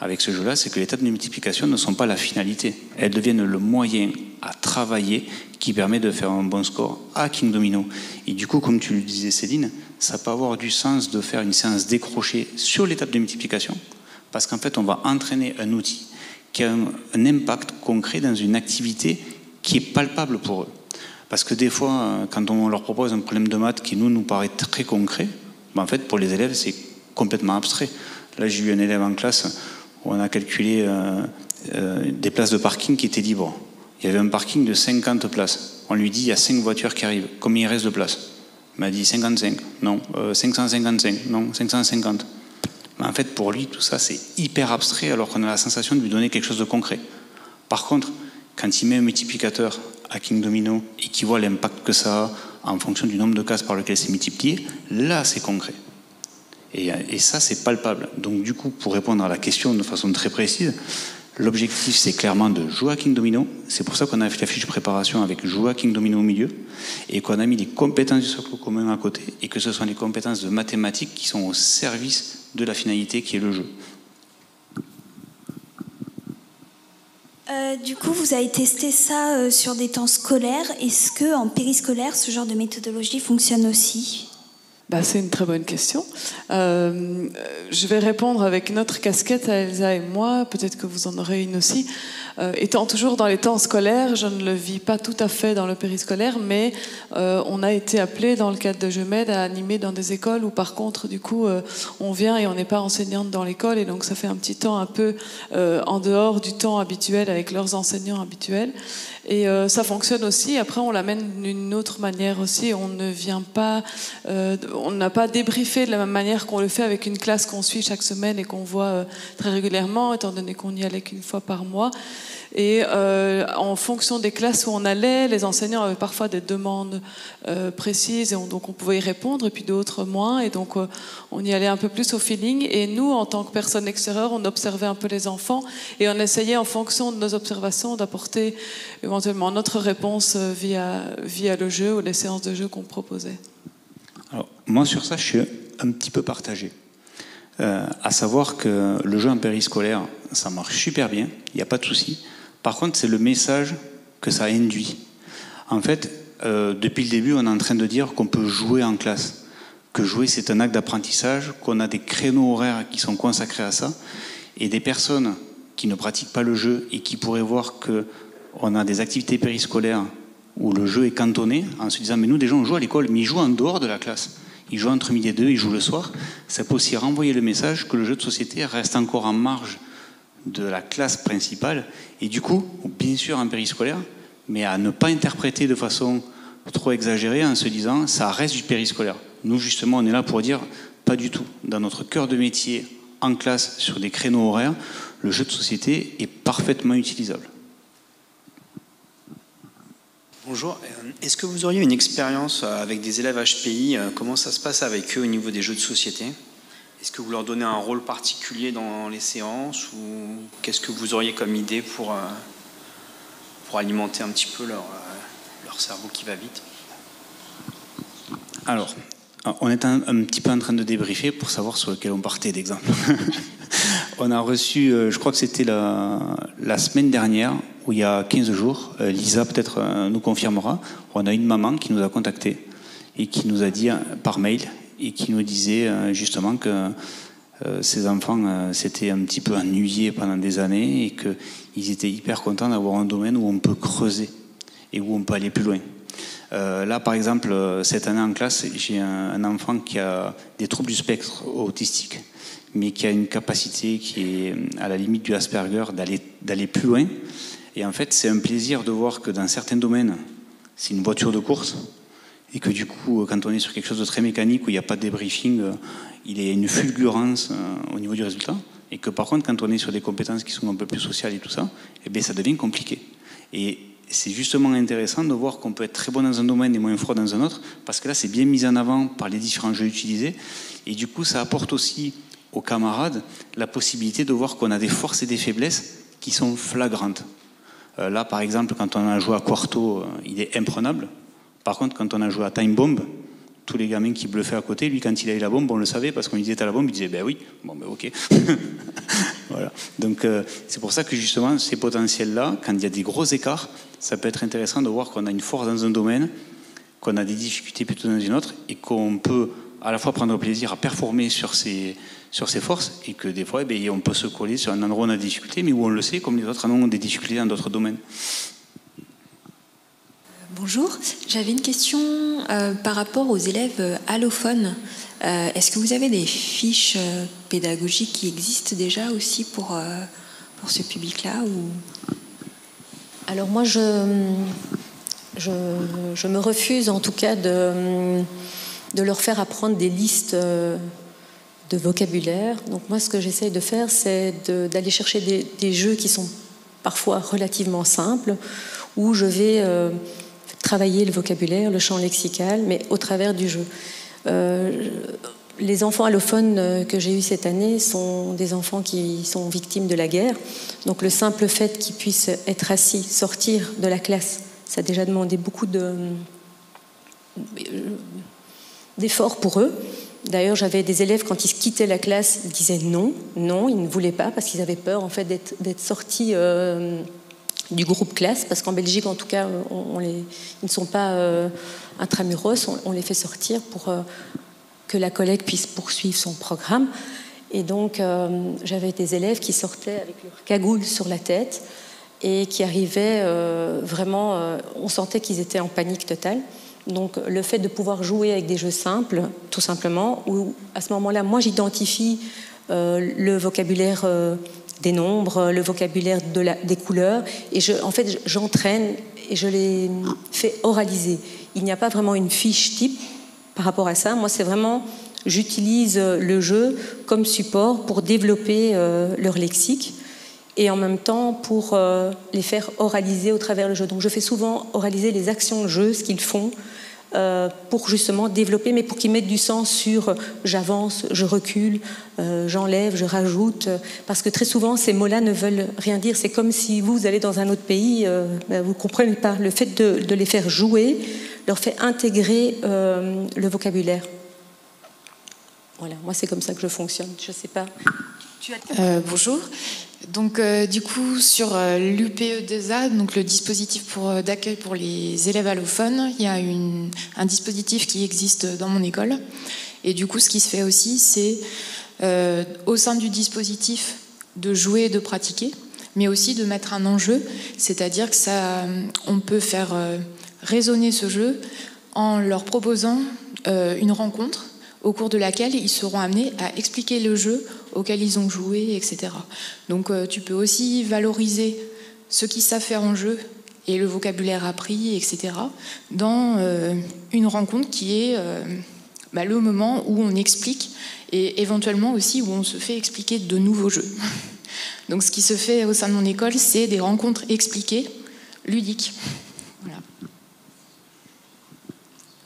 avec ce jeu-là, c'est que les tables de multiplication ne sont pas la finalité. Elles deviennent le moyen à travailler qui permet de faire un bon score à Kingdomino. Et du coup, comme tu le disais Céline, ça peut avoir du sens de faire une séance décrochée sur les tables de multiplication, parce qu'en fait, on va entraîner un outil qui a un impact concret dans une activité qui est palpable pour eux. Parce que des fois, quand on leur propose un problème de maths qui nous paraît très concret, en fait, pour les élèves, c'est complètement abstrait. Là, j'ai eu un élève en classe où on a calculé des places de parking qui étaient libres. Il y avait un parking de 50 places. On lui dit, il y a 5 voitures qui arrivent. Combien il reste de places? Il m'a dit 55. Non. 555. Non. 550. Mais en fait, pour lui, tout ça, c'est hyper abstrait, alors qu'on a la sensation de lui donner quelque chose de concret. Par contre, quand il met un multiplicateur à Kingdomino et qu'il voit l'impact que ça a en fonction du nombre de cases par lequel c'est multiplié, là, c'est concret. Et ça, c'est palpable. Donc, du coup, pour répondre à la question de façon très précise, l'objectif, c'est clairement de jouer à Kingdomino. C'est pour ça qu'on a fait la fiche de préparation avec jouer à Kingdomino au milieu et qu'on a mis les compétences du socle commun à côté et que ce sont les compétences de mathématiques qui sont au service de la finalité qui est le jeu. Du coup, vous avez testé ça sur des temps scolaires. Est-ce qu'en périscolaire, ce genre de méthodologie fonctionne aussi? Bah, c'est une très bonne question. Je vais répondre avec notre casquette à Elsa et moi, peut-être que vous en aurez une aussi. Étant toujours dans les temps scolaires, je ne le vis pas tout à fait dans le périscolaire, mais on a été appelé dans le cadre de Je m'aide à animer dans des écoles où par contre, du coup, on vient et on n'est pas enseignante dans l'école, et donc ça fait un petit temps un peu en dehors du temps habituel avec leurs enseignants habituels. Et ça fonctionne aussi. Après, on l'amène d'une autre manière aussi. On ne vient pas, on n'a pas débriefé de la même manière qu'on le fait avec une classe qu'on suit chaque semaine et qu'on voit très régulièrement, étant donné qu'on y allait qu'une fois par mois. Et en fonction des classes où on allait, les enseignants avaient parfois des demandes précises, et donc on pouvait y répondre, et puis d'autres moins, et donc on y allait un peu plus au feeling. Et nous, en tant que personnes extérieures, on observait un peu les enfants, et on essayait, en fonction de nos observations, d'apporter éventuellement notre réponse via le jeu ou les séances de jeu qu'on proposait. Alors, moi, sur ça, je suis un petit peu partagé. À savoir que le jeu en périscolaire, ça marche super bien, il n'y a pas de souci. Par contre, c'est le message que ça induit. En fait, depuis le début, on est en train de dire qu'on peut jouer en classe, que jouer, c'est un acte d'apprentissage, qu'on a des créneaux horaires qui sont consacrés à ça, et des personnes qui ne pratiquent pas le jeu et qui pourraient voir qu'on a des activités périscolaires où le jeu est cantonné, en se disant « mais nous, déjà, on joue à l'école, mais ils jouent en dehors de la classe ». Ils jouent entre midi et deux, ils jouent le soir. Ça peut aussi renvoyer le message que le jeu de société reste encore en marge de la classe principale. Et du coup, bien sûr en périscolaire, mais à ne pas interpréter de façon trop exagérée en se disant ça reste du périscolaire. Nous, justement, on est là pour dire pas du tout. Dans notre cœur de métier, en classe, sur des créneaux horaires, le jeu de société est parfaitement utilisable. Bonjour, est-ce que vous auriez une expérience avec des élèves HPI? Comment ça se passe avec eux au niveau des jeux de société? Est-ce que vous leur donnez un rôle particulier dans les séances? Ou qu'est-ce que vous auriez comme idée pour alimenter un petit peu leur cerveau qui va vite? Alors, on est un petit peu en train de débriefer pour savoir sur lequel on partait d'exemple. On a reçu, je crois que c'était la semaine dernière, où il y a 15 jours, Lisa peut-être nous confirmera, on a une maman qui nous a contacté et qui nous a dit par mail, et qui nous disait justement que ses enfants s'étaient un petit peu ennuyés pendant des années et qu'ils étaient hyper contents d'avoir un domaine où on peut creuser et où on peut aller plus loin. Là par exemple, cette année en classe, j'ai un enfant qui a des troubles du spectre autistique, mais qui a une capacité qui est à la limite du Asperger d'aller plus loin. Et en fait, c'est un plaisir de voir que dans certains domaines, c'est une voiture de course, et que du coup, quand on est sur quelque chose de très mécanique, où il n'y a pas de débriefing, il y a une fulgurance au niveau du résultat, et que par contre, quand on est sur des compétences qui sont un peu plus sociales et tout ça, eh bien, ça devient compliqué. Et c'est justement intéressant de voir qu'on peut être très bon dans un domaine et moins fort dans un autre, parce que là, c'est bien mis en avant par les différents jeux utilisés, et du coup, ça apporte aussi aux camarades la possibilité de voir qu'on a des forces et des faiblesses qui sont flagrantes. Là, par exemple, quand on a joué à Quarto, il est imprenable. Par contre, quand on a joué à Time Bomb, tous les gamins qui bluffaient à côté, lui, quand il a eu la bombe, on le savait, parce qu'on lui disait « t'as la bombe », il disait « ben oui, bon ben ok ». Voilà. Donc, c'est pour ça que justement, ces potentiels-là, quand il y a des gros écarts, ça peut être intéressant de voir qu'on a une force dans un domaine, qu'on a des difficultés plutôt dans une autre, et qu'on peut à la fois prendre plaisir à performer sur ses forces, et que des fois, eh bien, on peut se coller sur un endroit où on a des difficultés, mais où on le sait, comme les autres en ont des difficultés dans d'autres domaines. Bonjour, j'avais une question par rapport aux élèves allophones. Est-ce que vous avez des fiches pédagogiques qui existent déjà aussi pour pour ce public-là ou... Alors moi, je me refuse en tout cas de leur faire apprendre des listes de vocabulaire. Donc moi, ce que j'essaye de faire, c'est d'aller chercher des jeux qui sont parfois relativement simples, où je vais travailler le vocabulaire, le champ lexical, mais au travers du jeu. Les enfants allophones que j'ai eus cette année sont des enfants qui sont victimes de la guerre. Donc le simple fait qu'ils puissent être assis, sortir de la classe, ça a déjà demandé beaucoup d'efforts pour eux. D'ailleurs, j'avais des élèves, quand ils quittaient la classe, ils disaient non, non, ils ne voulaient pas, parce qu'ils avaient peur en fait, d'être sortis du groupe classe, parce qu'en Belgique, en tout cas, ils ne sont pas intramuros, on les fait sortir pour que la collègue puisse poursuivre son programme. Et donc, j'avais des élèves qui sortaient avec leur cagoule sur la tête et qui arrivaient vraiment... on sentait qu'ils étaient en panique totale. Donc, le fait de pouvoir jouer avec des jeux simples, tout simplement, où à ce moment-là, moi, j'identifie le vocabulaire des nombres, le vocabulaire des couleurs, et en fait, j'entraîne et je les fais oraliser. Il n'y a pas vraiment une fiche type par rapport à ça. Moi, c'est vraiment, j'utilise le jeu comme support pour développer leur lexique et en même temps pour les faire oraliser au travers le jeu. Donc je fais souvent oraliser les actions de jeu, ce qu'ils font, pour justement développer, mais pour qu'ils mettent du sens sur j'avance, je recule, j'enlève, je rajoute, parce que très souvent ces mots-là ne veulent rien dire. C'est comme si vous allez dans un autre pays, vous ne comprenez pas. Le fait de les faire jouer leur fait intégrer le vocabulaire. Voilà, moi c'est comme ça que je fonctionne, je ne sais pas. Bonjour. Donc, du coup, sur l'UPE2A, donc le dispositif d'accueil pour les élèves allophones, il y a un dispositif qui existe dans mon école. Et du coup, ce qui se fait aussi, c'est au sein du dispositif de jouer et de pratiquer, mais aussi de mettre un enjeu, c'est-à-dire que ça, on peut faire résonner ce jeu en leur proposant une rencontre au cours de laquelle ils seront amenés à expliquer le jeu auquel ils ont joué, etc. Donc tu peux aussi valoriser ce qu'ils savent faire en jeu et le vocabulaire appris, etc. dans une rencontre qui est le moment où on explique et éventuellement aussi où on se fait expliquer de nouveaux jeux. Donc ce qui se fait au sein de mon école, c'est des rencontres expliquées, ludiques. Voilà.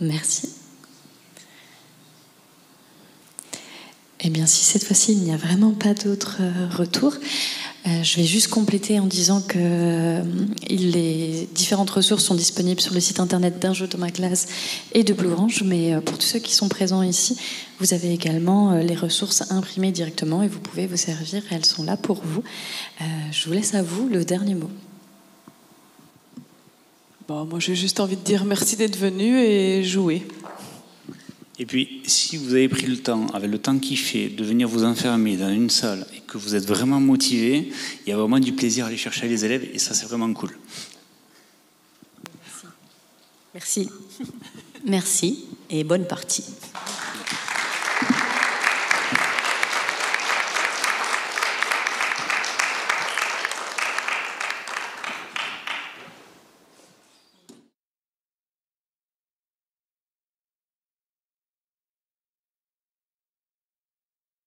Merci. Eh bien, si cette fois-ci, il n'y a vraiment pas d'autres retours, je vais juste compléter en disant que les différentes ressources sont disponibles sur le site internet d'Un jeu dans ma classe et de Blue Orange, mais pour tous ceux qui sont présents ici, vous avez également les ressources imprimées directement et vous pouvez vous servir, elles sont là pour vous. Je vous laisse à vous le dernier mot. Bon, moi, j'ai juste envie de dire merci d'être venu et jouer. Et puis, si vous avez pris le temps, avec le temps qu'il fait, de venir vous enfermer dans une salle et que vous êtes vraiment motivé, il y a vraiment du plaisir à aller chercher les élèves et ça, c'est vraiment cool. Merci. Merci. Merci et bonne partie.